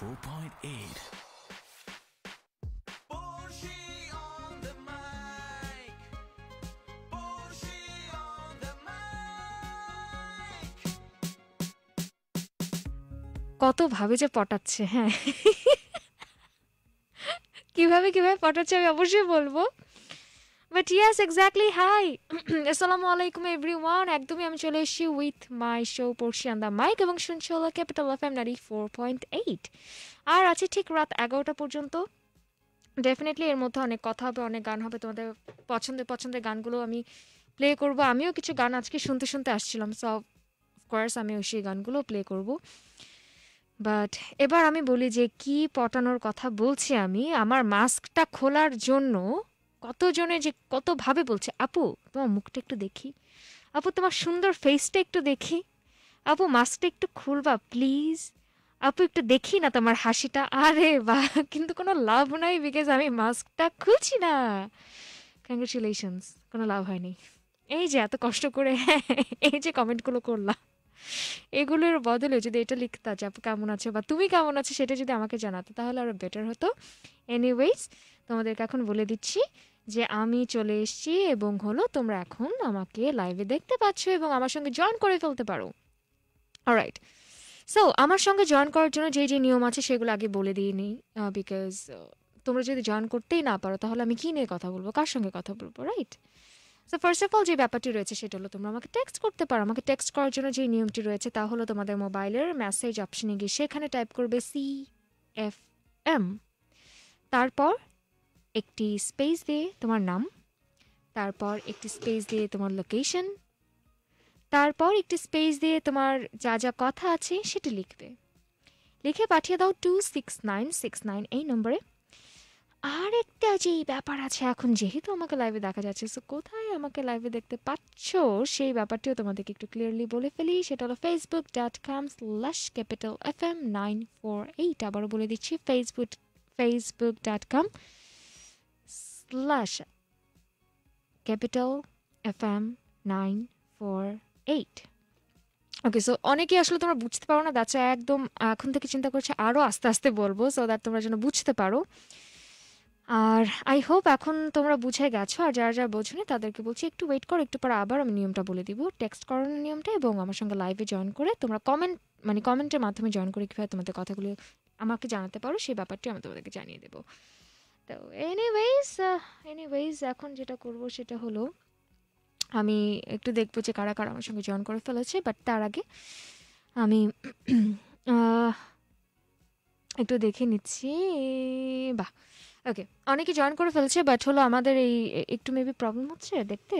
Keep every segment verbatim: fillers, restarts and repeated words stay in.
ninety-four point eight. কত ভাবে যে পটাচ্ছে, হ্যাঁ কিভাবে কিভাবে পটাচ্ছে আমি অবশ্যই বলবো, বাট ইয়েস এক্স্যাক্টলি। হাই, আসসালামু আলাইকুম এভরিওয়ান, একদমই আমি চলে এসেছি with my show Porshi on the mic এবং শুনছি হলো capital F M ninety four point eight. আর আছে ঠিক রাত এগারোটা পর্যন্ত। ডেফিনেটলি এর মধ্যে অনেক কথা হবে, অনেক গান হবে, তোমাদের পছন্দের পছন্দের গানগুলো আমি প্লে করবো। আমিও কিছু গান আজকে শুনতে শুনতে আসছিলাম, সো অফকোর্স আমি ওই সেই গানগুলো প্লে করবো। বাট এবার আমি বলি যে কি পটানোর কথা বলছি আমি। আমার মাস্কটা খোলার জন্য কতজনে যে কতভাবে বলছে, আপু তোমার মুখটা একটু দেখি, আপু তোমার সুন্দর ফেসটা একটু দেখি, আপু মাস্কটা একটু খুলবা প্লিজ, আপু একটু দেখি না তোমার হাসিটা। আরে বা, কিন্তু কোনো লাভ নাই বিকজ আমি মাস্কটা খুলছি না। কংগ্রেচুলেশনস, কোনো লাভ হয়নি। এই যে এত কষ্ট করে এই যে কমেন্টগুলো করলাম, এগুলোর বদলে যদি এটা লিখতা যে আপু কেমন আছো বা তুমি কেমন আছো, সেটা যদি আমাকে জানাতো তাহলে আরো বেটার হতো। এনিওয়েজ, তোমাদেরকে এখন বলে দিচ্ছি যে আমি চলে এসেছি এবং হলো তোমরা এখন আমাকে লাইভে দেখতে পাচ্ছ এবং আমার সঙ্গে জয়েন করে ফেলতে পারো। অলরাইট, সো আমার সঙ্গে জয়েন করার জন্য যে যে নিয়ম আছে সেগুলো আগে বলে দিই নি, বিকজ তোমরা যদি জয়েন করতেই না পারো তাহলে আমি কি নিয়ে কথা বলবো, কার সঙ্গে কথা বলবো, right? So first of all যে ব্যাপারটি রয়েছে সেটা হলো তোমরা আমাকে টেক্সট করতে পারো। আমাকে টেক্সট করার জন্য যে নিয়মটি রয়েছে তা হলো তোমাদের মোবাইলের মেসেজ অপশানে গিয়ে সেখানে টাইপ করবে সি এফ এম, তারপর একটি স্পেস দিয়ে তোমার নাম, তারপর একটি স্পেস দিয়ে তোমার লোকেশন, তারপর একটি স্পেস দিয়ে তোমার যা যা কথা আছে সেটি লিখবে, লিখে পাঠিয়ে দাও two six nine six nine এই নম্বরে। আর একটা যে ব্যাপার আছে, এখন যেহেতু আমাকে লাইভে দেখা যাচ্ছে, সো কোথায় আমাকে লাইভে দেখতে পাচ্ছ সেই ব্যাপারটিও তোমাদেরকে একটু ক্লিয়ারলি বলে ফেলি, সেটা হলো Facebook dot com slash capital F M nine four eight. আবারও বলে দিচ্ছি Facebook Facebook dot com slash capital F M nine four eight. Okay, so অনেকেই আসলে তোমরা বুঝতে পারো না, দ্যাটস একদম এখন থেকে চিন্তা করছে আরও আস্তে আস্তে বলবো সো দ্যাট তোমরা যেন বুঝতে পারো। আর আই হোপ এখন তোমরা বুঝে গেছো, আর যারা যারা বোঝো না তাদেরকে বলছি একটু ওয়েট করো, একটু পরে আবার আমি নিয়মটা বলে দিব, টেক্সট করানোর নিয়মটা, এবং আমার সঙ্গে লাইভে জয়েন করে তোমরা কমেন্ট মানে কমেন্টের মাধ্যমে জয়েন করে কীভাবে তোমাদের কথাগুলো আমাকে জানাতে পারো সেই ব্যাপারটি আমি তোমাদেরকে জানিয়ে দেবো। তো এনিওয়েজ এনিওয়েজ এখন যেটা করব সেটা হলো আমি একটু দেখবো যে কারা কারা আমার সঙ্গে জয়েন করে ফেলেছে, বাট তার আগে আমি একটু দেখে নিচ্ছি। বাহ, ওকে, অনেকে জয়েন করে ফেলছে, বাট হলো আমাদের এই একটু মেবি প্রবলেম হচ্ছে দেখতে,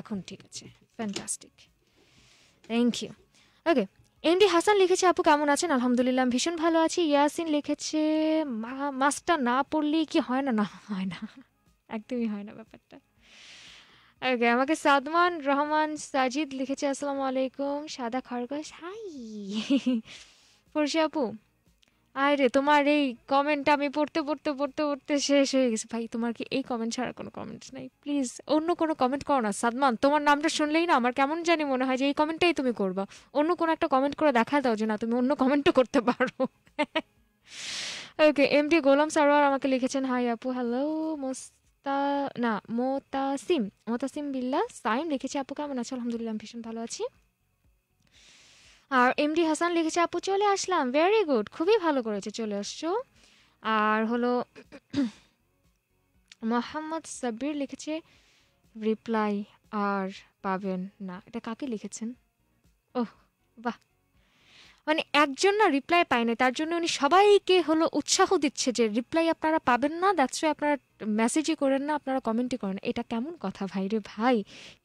এখন ঠিক আছে, fantastic, thank you. Okay, MD Hasan লিখেছে আপু কেমন আছেন? আলহামদুলিল্লাহ ভীষণ ভালো আছি। ইয়াসিন লিখেছে মাস্টার না পড়লে কি হয় না? না হয় না, একদমই হয় না ব্যাপারটা। ওকে, আমাকে সাদমান রহমান সাজিদ লিখেছে আসসালামু আলাইকুম সাদা খরগোশ। হাই পড়শি আপু, আরে তোমার এই কমেন্ট আমি পড়তে পড়তে পড়তে পড়তে শেষ হয়ে গেছে ভাই। তোমার কি এই কমেন্ট ছাড়া কোনো কমেন্ট নাই? প্লিজ অন্য কোনো কমেন্ট করো না সাদমান, তোমার নামটা শুনলেই না আমার কেমন জানি মনে হয় যে এই কমেন্টটাই তুমি করবা। অন্য কোনো একটা কমেন্ট করে দেখা দাও যে না তুমি অন্য কমেন্টও করতে পারো। ওকে, এমডি গোলাম সারোয়ার আমাকে লিখেছেন হাই আপু। হ্যালো মোস্তা না মোতাসিম মোতাসিম বিল্লা সাইম লিখেছে আপু কেমন আছো? আলহামদুলিল্লাহ ভীষণ ভালো আছি। আর এমডি হাসান লিখেছে আপু চলে আসলাম, ভেরি গুড, খুবই ভালো করেছে চলে আসছো। আর হলো মোহাম্মদ সাব্বির লিখেছে রিপ্লাই আর পাবেন না। এটা কাকে লিখেছেন? ও বাহ, মানে একজন না রিপ্লাই পায় না, তার জন্য উনি সবাইকে হলো উৎসাহ দিচ্ছে যে রিপ্লাই আপনারা পাবেন না, দ্যাটস ওয়াই আপনারা মেসেজই করেন না, আপনারা কমেন্টই করেন না। এটা কেমন কথা ভাই রে ভাই,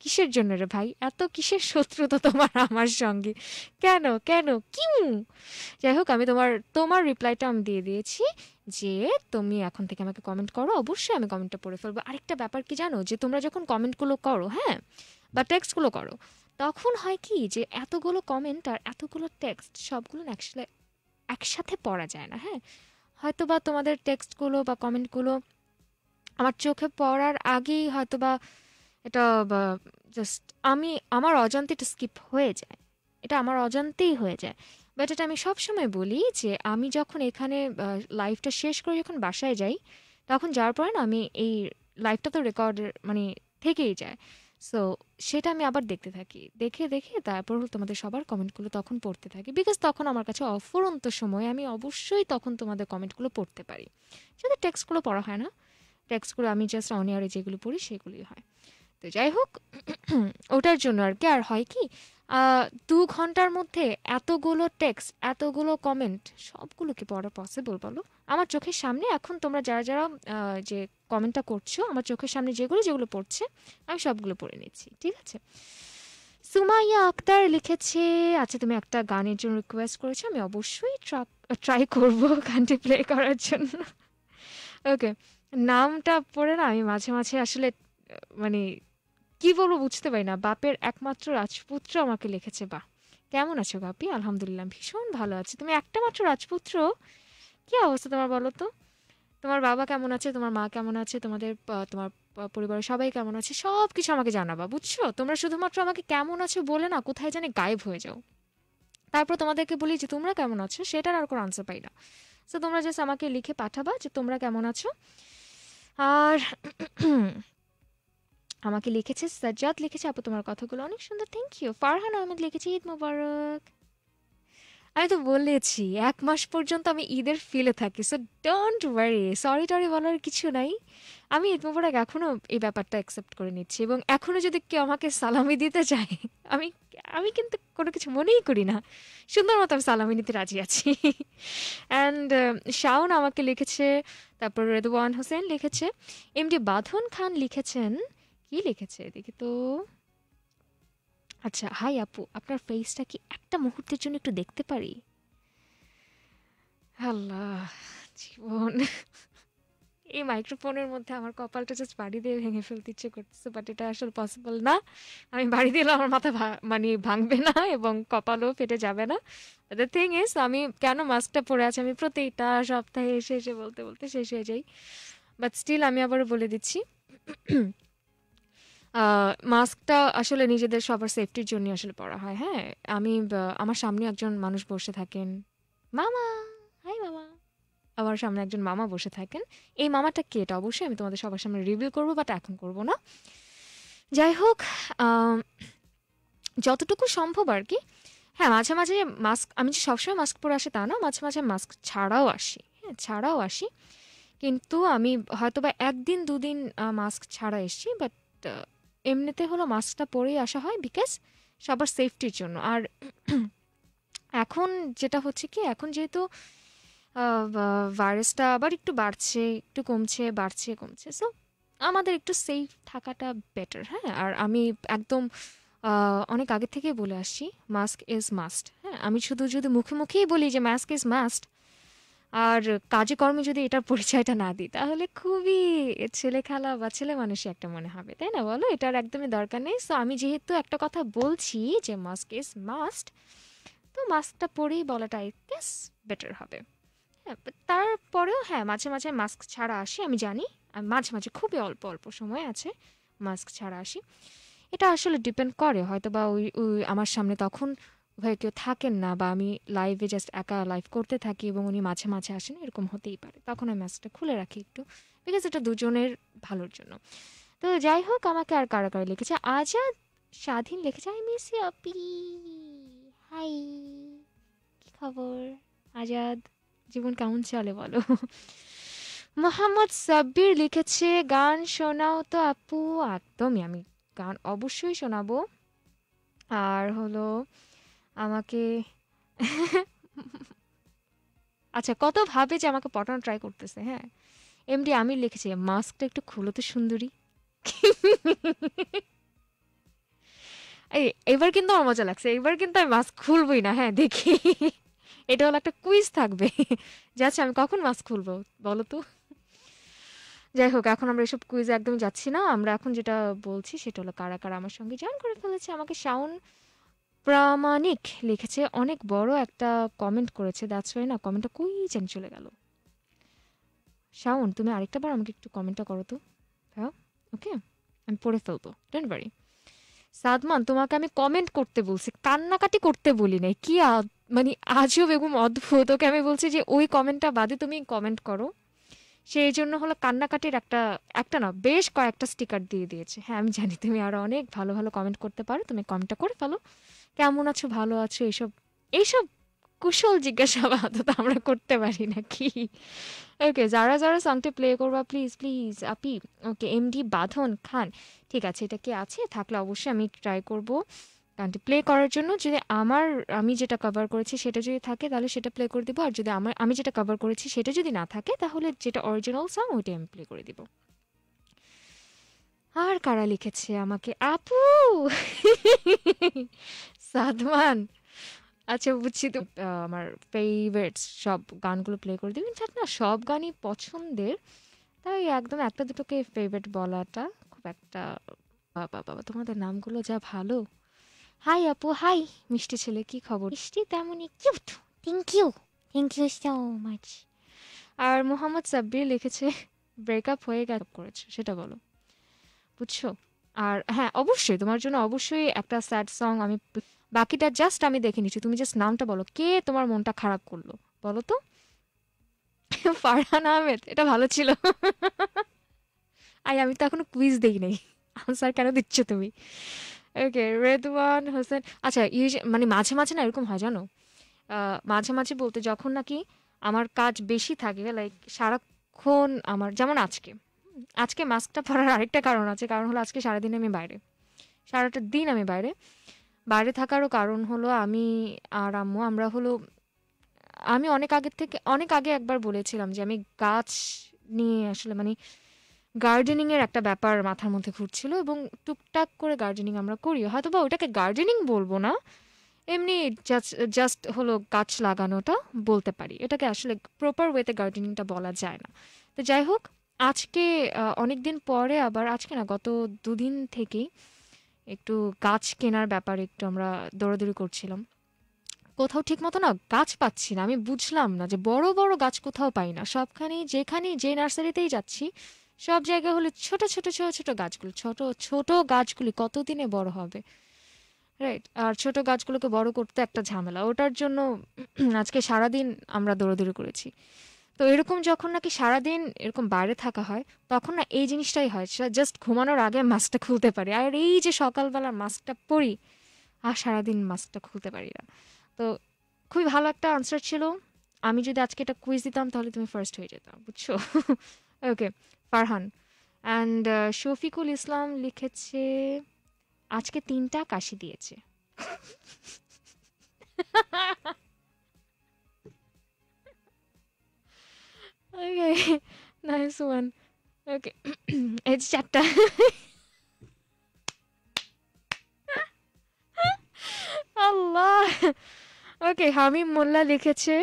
কিসের জন্য রে ভাই, এত কিসের শত্রুতা তোমার আমার সঙ্গে, কেন কেন কিউ? যাই হোক, আমি তোমার তোমার রিপ্লাইটা আমি দিয়ে দিয়েছি যে তুমি এখন থেকে আমাকে কমেন্ট করো, অবশ্যই আমি কমেন্টটা পড়ে ফেলবো। আরেকটা ব্যাপার কি জানো, যে তোমরা যখন কমেন্টগুলো করো হ্যাঁ বা টেক্সটগুলো করো, তখন হয় কি যে এতগুলো কমেন্ট আর এতগুলো টেক্সট সবগুলো একসাথে একসাথে পড়া যায় না। হ্যাঁ, হয়তো বা তোমাদের টেক্সটগুলো বা কমেন্টগুলো আমার চোখে পড়ার আগেই হয়তো বা এটা জাস্ট আমি আমার অজান্তে এটা স্কিপ হয়ে যায়, এটা আমার অজান্তেই হয়ে যায়। বাট এটা আমি সবসময় বলি যে আমি যখন এখানে লাইভটা শেষ করে যখন বাসায় যাই তখন যাওয়ার পরে না আমি এই লাইভটা তো রেকর্ড মানে থেকেই যায়, সো সেটা আমি আবার দেখতে থাকি, দেখে দেখে তারপর তোমাদের সবার কমেন্টগুলো তখন পড়তে থাকি, বিকজ তখন আমার কাছে অফুরন্ত সময়, আমি অবশ্যই তখন তোমাদের কমেন্টগুলো পড়তে পারি। যদি টেক্সটগুলো পড়া হয় না, টেক্সটগুলো আমি জাস্ট অন এয়ারে যেগুলো পড়ি সেগুলোই হয়। তো যাই হোক, ওটার জন্য আর কি। আর হয় কি দু ঘন্টার মধ্যে এতগুলো টেক্সট এতগুলো কমেন্ট সবগুলোকে পড়া পসিবল বলো? আমার চোখের সামনে এখন তোমরা যারা যারা যে কমেন্টটা করছো আমার চোখের সামনে যেগুলো যেগুলো পড়ছে আমি সবগুলো পড়ে নিচ্ছি, ঠিক আছে? সুমাইয়া আক্তার লিখেছে, আচ্ছা তুমি একটা গানের জন্য রিকোয়েস্ট করেছো, আমি অবশ্যই ট্রাই করবো গানটি প্লে করার জন্য। ওকে, নামটা পড়ে না আমি মাঝে মাঝে আসলে মানে কি বলবো বুঝতে পারি না। বাপের একমাত্র রাজপুত্র আমাকে লিখেছে, বা কেমন আছো বাপি? আলহামদুলিল্লাহ ভীষণ ভালো আছি। তুমি একটা মাত্র রাজপুত্র, কি অবস্থা তোমার বলো তো? তোমার বাবা কেমন আছে, তোমার মা কেমন আছে, তোমাদের তোমার পরিবারের সবাই কেমন আছে, সব কিছু আমাকে জানাবা, বুঝছো? তোমরা শুধুমাত্র আমাকে কেমন আছো বলে না কোথায় জানি গায়েব হয়ে যাও, তারপর তোমাদেরকে বলি যে তোমরা কেমন আছো, সেটার আর কোনো আনসার পাই না। সো তোমরা জাস্ট আমাকে লিখে পাঠাবা যে তোমরা কেমন আছো। আর আমাকে লিখেছে সাজ্জাদ, লিখেছে আপু তোমার কথাগুলো অনেক সুন্দর, থ্যাংক ইউ। ফারহান আহমেদ লিখেছে ঈদ মোবারক। আমি তো বলেছি এক মাস পর্যন্ত আমি ঈদের ফিলে থাকি, সো ডোন্ট ওয়ারি, সরি টরি বলার কিছু নাই। আমি ঈদ মোবারক এখনও এই ব্যাপারটা অ্যাকসেপ্ট করে নিচ্ছি, এবং এখনও যদি কেউ আমাকে সালামি দিতে চায় আমি আমি কিন্তু কোনো কিছু মনেই করি না, সুন্দর মতো আমি সালামি নিতে রাজি আছি। অ্যান্ড শাওন আমাকে লিখেছে, তারপর রেদওয়ান হোসেন লিখেছে, এমডি বাঁধন খান লিখেছেন, কি লিখেছে দেখি তো, আচ্ছা হাই আপু আপনার ফেসটা কি একটা মুহূর্তের জন্য একটু দেখতে পারি? আল্লাহ জীবন, এই মাইক্রোফোনের মধ্যে আমার কপালটা জাস্ট বাড়ি দিয়ে ভেঙে ফেলতে ইচ্ছে করতেছে, বাট এটা আসলে পসিবল না। আমি বাড়ি দিলে আমার মাথা মানে ভাঙবে না এবং কপালও ফেটে যাবে না। দ্য থিং ইজ আমি কেন মাস্কটা পরে আছি, আমি প্রতিটা সপ্তাহে এসে এসে বলতে বলতে শেষ হয়ে যাই, বাট স্টিল আমি আবারও বলে দিচ্ছি মাস্কটা আসলে নিজেদের সবার সেফটির জন্য আসলে পড়া হয়। হ্যাঁ, আমি আমার সামনে একজন মানুষ বসে থাকেন, মামা, হাই মামা, আমার সামনে একজন মামা বসে থাকেন, এই মামাটা কে এটা অবশ্যই আমি তোমাদের সবার সামনে রিভিল করবো, বাট এখন করবো না। যাই হোক, যতটুকু সম্ভব আর কি। হ্যাঁ, মাঝে মাঝে মাস্ক, আমি যে সবসময় মাস্ক পরে আসি তা না, মাঝে মাঝে মাস্ক ছাড়াও আসি, হ্যাঁ ছাড়াও আসি, কিন্তু আমি হয়তো বা একদিন দুদিন মাস্ক ছাড়া এসছি, বাট এমনিতে হলো মাস্কটা পরেই আসা হয় বিকজ সবার সেফটির জন্য। আর এখন যেটা হচ্ছে কি, এখন যেহেতু ভাইরাসটা আবার একটু বাড়ছে একটু কমছে বাড়ছে কমছে, সো আমাদের একটু সেফ থাকাটা বেটার। হ্যাঁ, আর আমি একদম অনেক আগে থেকে বলে আসছি মাস্ক ইজ মাস্ট। হ্যাঁ, আমি শুধু যদি মুখে মুখেই বলি যে মাস্ক ইজ মাস্ট আর কাজে কর্মে যদি এটার পরিচয়টা না দিই তাহলে খুবই ছেলে খেলা বা ছেলে মানুষই একটা মনে হবে, তাই না বলো? এটার একদমই দরকার নেই। সো আমি যেহেতু একটা কথা বলছি যে মাস্ক ইজ মাস্ট, তো মাস্কটা পরেই বলাটা আই গেস বেটার হবে। হ্যাঁ, তারপরেও হ্যাঁ মাঝে মাঝে মাস্ক ছাড়া আসি, আমি জানি আমি মাঝে মাঝে খুবই অল্প অল্প সময় আছে মাস্ক ছাড়া আসি, এটা আসলে ডিপেন্ড করে, হয়তো বা ওই ওই আমার সামনে তখন ভাই কেউ থাকেন না বা আমি লাইভে জাস্ট একা লাইভ করতে থাকি এবং উনি মাঝে মাঝে আসেন, এরকম হতেই পারে, তখন আমি মাস্কটা খুলে রাখি একটু, বিকজ এটা দুজনের ভালোর জন্য। তো যাই হোক, আমাকে আর কারা কারা লিখেছে, আজাদ স্বাধীন লিখেছে, আই মিস ইউ আপি, হাই কি খবর আজাদ, জীবন কেমন চলে বলো? মোহাম্মদ সাব্বির লিখেছে গান শোনাও তো আপু। একদমই আমি গান অবশ্যই শোনাবো। আর হলো আমাকে আচ্ছা কত ভাবে যে আমাকে পটানো ট্রাই করতেছে। হ্যাঁ, এমডি আমি লিখেছি মাস্কটা একটু খুলো তো সুন্দরী, এবার কিন্তু আমার মজা লাগছে, এবার কিন্তু আমি মাস্ক খুলবই না। হ্যাঁ দেখি, এটা হলো একটা কুইজ থাকবে যাচ্ছে আমি কখন মাস্ক খুলবো বলো তো। যাই হোক, এখন আমরা এসব কুইজে একদম যাচ্ছি না, আমরা এখন যেটা বলছি সেটা হলো কারা কারা আমার সঙ্গে জয়েন করে ফেলেছে। আমাকে শাওন প্রামাণিক লিখেছে, অনেক বড় একটা কমেন্ট করেছে, দ্যাটস ওয়াই না কমেন্টটা কই যেন চলে গেল। শাওন তুমি আরেকটা বার আমাকে একটু কমেন্টটা করো তো। হ্যাঁ ওকে, আমি পড়ে ফেলবো, ডোন্ট ওয়ারি। সাদমান তোমাকে আমি কমেন্ট করতে বলছি, কান্নাকাটি করতে বলি নাই, কি মানে আজও বেগম অদ্ভুত, ওকে আমি বলছি যে ওই কমেন্টটা বাদে তুমি কমেন্ট করো, সেই জন্য হলো কান্নাকাটির একটা একটা না বেশ কয়েকটা স্টিকার দিয়ে দিয়েছে। হ্যাঁ আমি জানি তুমি আরো অনেক ভালো ভালো কমেন্ট করতে পারো, তুমি কমেন্টটা করে ফেলো, কেমন আছো, ভালো আছো, এইসব এইসব কুশল জিজ্ঞাসাবাদ তো আমরা করতে পারি নাকি। ওকে যারা যারা সংটি প্লে করবা প্লিজ প্লিজ আপি। ওকে এমডি বাঁধন খান, ঠিক আছে এটা কি আছে, থাকলে অবশ্যই আমি ট্রাই করবো গানটি প্লে করার জন্য। যদি আমার আমি যেটা কভার করেছি সেটা যদি থাকে তাহলে সেটা প্লে করে দেবো, আর যদি আমার আমি যেটা কভার করেছি সেটা যদি না থাকে তাহলে যেটা অরিজিনাল সং ওইটা আমি প্লে করে দেবো। আর কারা লিখেছে আমাকে, আপু সাদমান, আচ্ছা বুঝছি তো আমার ফেভারিটস সব গানগুলো প্লে করে দেবেন, না সব গানই পছন্দের, তাই একদম একটা দুটোকে ফেভারিট বলাটা খুব একটা, বাবা বাবা তোমাদের নামগুলো যা ভালো। হাই আপু, হাই মিষ্টি ছেলে, কি খবর? মিষ্টি তেমনই cute, thank you thank you so much. আর মোহাম্মদ সাব্বির লিখেছে ব্রেকআপ হয়ে গেছে করেছে সেটা বলো, বুঝছো? আর হ্যাঁ অবশ্যই তোমার জন্য অবশ্যই একটা স্যাড সং আমি, বাকিটা জাস্ট আমি দেখে নিচ্ছি, তুমি জাস্ট নামটা বলো, কে তোমার মনটা খারাপ করলো বলো তো। ফারহান আহমেদ, এটা ভালো ছিল। আই আমি তো এখনো কুইজ দেই নাই, আনসার কেন দিচ্ছ তুমি? ওকে রেদওয়ান হোসেন, আচ্ছা মানে মাঝে মাঝে না এরকম হয় জানো, মাঝে মাঝে বলতে যখন নাকি আমার কাজ বেশি থাকে, লাইক সারাক্ষণ আমার, যেমন আজকে আজকে মাস্কটা পরার আরেকটা কারণ আছে, কারণ হলো আজকে সারাদিন আমি বাইরে, সারাটা দিন আমি বাইরে বাইরে থাকারও কারণ হলো আমি আর আম্মু আমরা হলো, আমি অনেক আগের থেকে অনেক আগে একবার বলেছিলাম যে আমি গাছ নিয়ে আসলে মানে গার্ডেনিংয়ের একটা ব্যাপার মাথার মধ্যে ঘুরছিল, এবং টুকটাক করে গার্ডেনিং আমরা করি, হয়তো বা ওটাকে গার্ডেনিং বলবো না, এমনি জাস্ট জাস্ট হলো গাছ লাগানোটা বলতে পারি, এটাকে আসলে প্রপার ওয়েতে গার্ডেনিংটা বলা যায় না। তো যাই হোক আজকে অনেক দিন পরে আবার, আজকে না গত দুদিন থেকেই একটু গাছ কেনার ব্যাপারে একটু আমরা দৌড়াদৌড়ি করছিলাম, কোথাও ঠিক মতো না গাছ পাচ্ছি না, আমি বুঝলাম না যে বড় বড় গাছ কোথাও পাই না, সবখানেই যেখানেই যে নার্সারিতেই যাচ্ছি সব জায়গায় হলে ছোট ছোট ছোট ছোট গাছগুলো, ছোট ছোট গাছগুলি কতদিনে বড় হবে, রাইট? আর ছোট গাছগুলোকে বড় করতে একটা ঝামেলা, ওটার জন্য আজকে সারাদিন আমরা দৌড়াদৌড়ি করেছি। তো এরকম যখন নাকি সারাদিন এরকম বাইরে থাকা হয় তখন না এই জিনিসটাই হয়, জাস্ট ঘুমানোর আগে মাস্কটা খুলতে পারি, আর এই যে সকালবেলা মাস্কটা পরি আর সারাদিন মাস্কটা খুলতে পারি না। তো খুবই ভালো একটা আনসার ছিল, আমি যদি আজকে এটা কুইজ দিতাম তাহলে তুমি ফার্স্ট হয়ে যেতাম, বুঝছো? ওকে ফারহান অ্যান্ড শফিকুল ইসলাম লিখেছে আজকে তিনটা কাশি দিয়েছে। Okay nice one. ওকে এই চারটা, আল্লাহ। ওকে হামিম মোল্লা লিখেছে,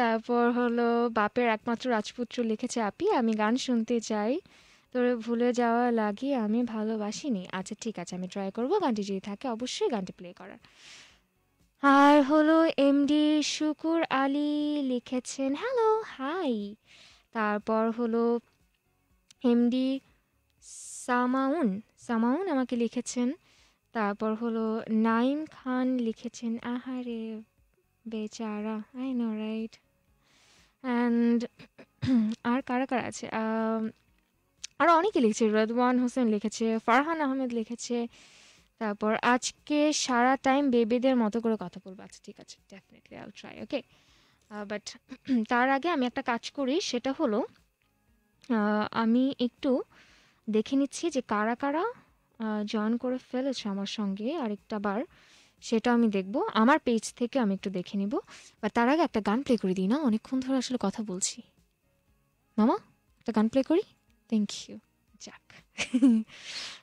তারপর হলো বাপের একমাত্র রাজপুত্র লিখেছে আপি আমি গান শুনতে চাই, তোরে ভুলে যাওয়া লাগে আমি ভালোবাসিনি। আচ্ছা ঠিক আছে আমি ট্রাই করবো গানটি যদি থাকে অবশ্যই গানটি প্লে করার। আর হলো এমডি শুকুর আলী লিখেছেন হ্যালো হাই, তারপর হলো এমডি সামাউন সামাউন আমাকে লিখেছেন, তারপর হলো নাইম খান লিখেছেন আহারে বেচারা, আই নো রাইট। অ্যান্ড আর কারা কারা আছে, আরও অনেকে লিখেছে, রেদওয়ান হোসেন লিখেছে, ফারহান আহমেদ লিখেছে, তারপর আজকে সারা টাইম বেবিদের মতো করে কথা বলবো। আচ্ছা ঠিক আছে definitely I will try. Okay but তার আগে আমি একটা কাজ করি, সেটা হলো আমি একটু দেখে নিচ্ছি যে কারা কারা জয়েন করে ফেলেছে আমার সঙ্গে আরেকটা বার, সেটা আমি দেখব আমার পেজ থেকে আমি একটু দেখে নিব, বা তার আগে একটা গান প্লে করে দিই না, অনেকক্ষণ ধরে আসলে কথা বলছি। মামা একটা গান প্লে করি, থ্যাংক ইউ, যাক।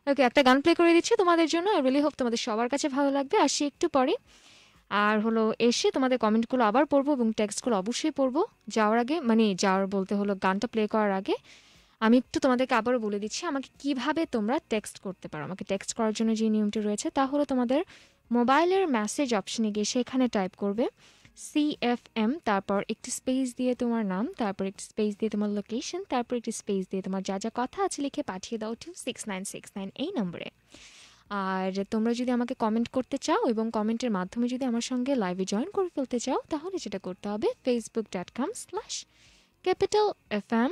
ওকে একটা গান প্লে করে দিচ্ছি তোমাদের জন্য, আই রিয়েলি হোপ তোমাদের সবার কাছে ভালো লাগবে। আসি একটু পরে, আর হলো এসে তোমাদের কমেন্টগুলো আবার পড়বো এবং টেক্সটগুলো অবশ্যই পড়বো। যাওয়ার আগে মানে যাওয়ার বলতে হলো গানটা প্লে করার আগে আমি একটু তোমাদেরকে আবারও বলে দিচ্ছি আমাকে কিভাবে তোমরা টেক্সট করতে পারো। আমাকে টেক্সট করার জন্য যে নিয়মটি রয়েছে তা হলো তোমাদের মোবাইলের মেসেজ অপশানে গিয়ে সেখানে টাইপ করবে সি এফ এম, তারপর একটি স্পেস দিয়ে তোমার নাম, তারপর একটি স্পেস দিয়ে তোমার লোকেশন, তারপর একটি স্পেস দিয়ে তোমার যা যা কথা আছে লিখে পাঠিয়ে দাও two six nine six nine এই নম্বরে। আর তোমরা যদি আমাকে কমেন্ট করতে চাও এবং কমেন্টের মাধ্যমে যদি আমার সঙ্গে লাইভে জয়েন করে ফেলতে চাও তাহলে যেটা করতে হবে facebook dot com slash capital f m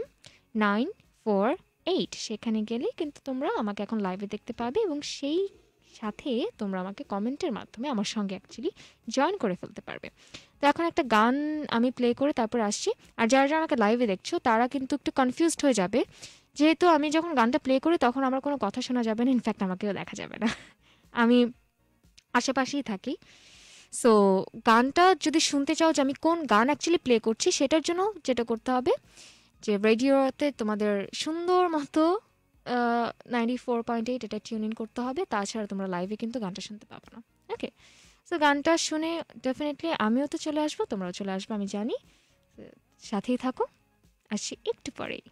nine four eight সেখানে গেলে কিন্তু তোমরা আমাকে এখন লাইভে দেখতে পাবে এবং সেই সাথে তোমরা আমাকে কমেন্টের মাধ্যমে আমার সঙ্গে অ্যাকচুয়ালি জয়েন করে ফেলতে পারবে। তো এখন একটা গান আমি প্লে করে তারপর আসছি। আর যারা যারা আমাকে লাইভে দেখছো তারা কিন্তু একটু কনফিউজড হয়ে যাবে, যেহেতু আমি যখন গানটা প্লে করি তখন আমার কোনো কথা শোনা যাবে না, ইনফ্যাক্ট আমাকেও দেখা যাবে না, আমি আশেপাশেই থাকি। সো গানটা যদি শুনতে চাও যে আমি কোন গান অ্যাকচুয়ালি প্লে করছি সেটার জন্য যেটা করতে হবে যে রেডিওতে তোমাদের সুন্দর মতো নাইনটি ফোর পয়েন্ট এইট এটা টিউন ইন করতে হবে, তাছাড়া তোমরা লাইভে কিন্তু গানটা শুনতে পাবো না। ওকে, সো গানটা শুনে ডেফিনেটলি আমিও তো চলে আসবো, তোমরাও চলে আসবো, আমি জানি। সাথেই থাকো, আসছি একটু পরেই।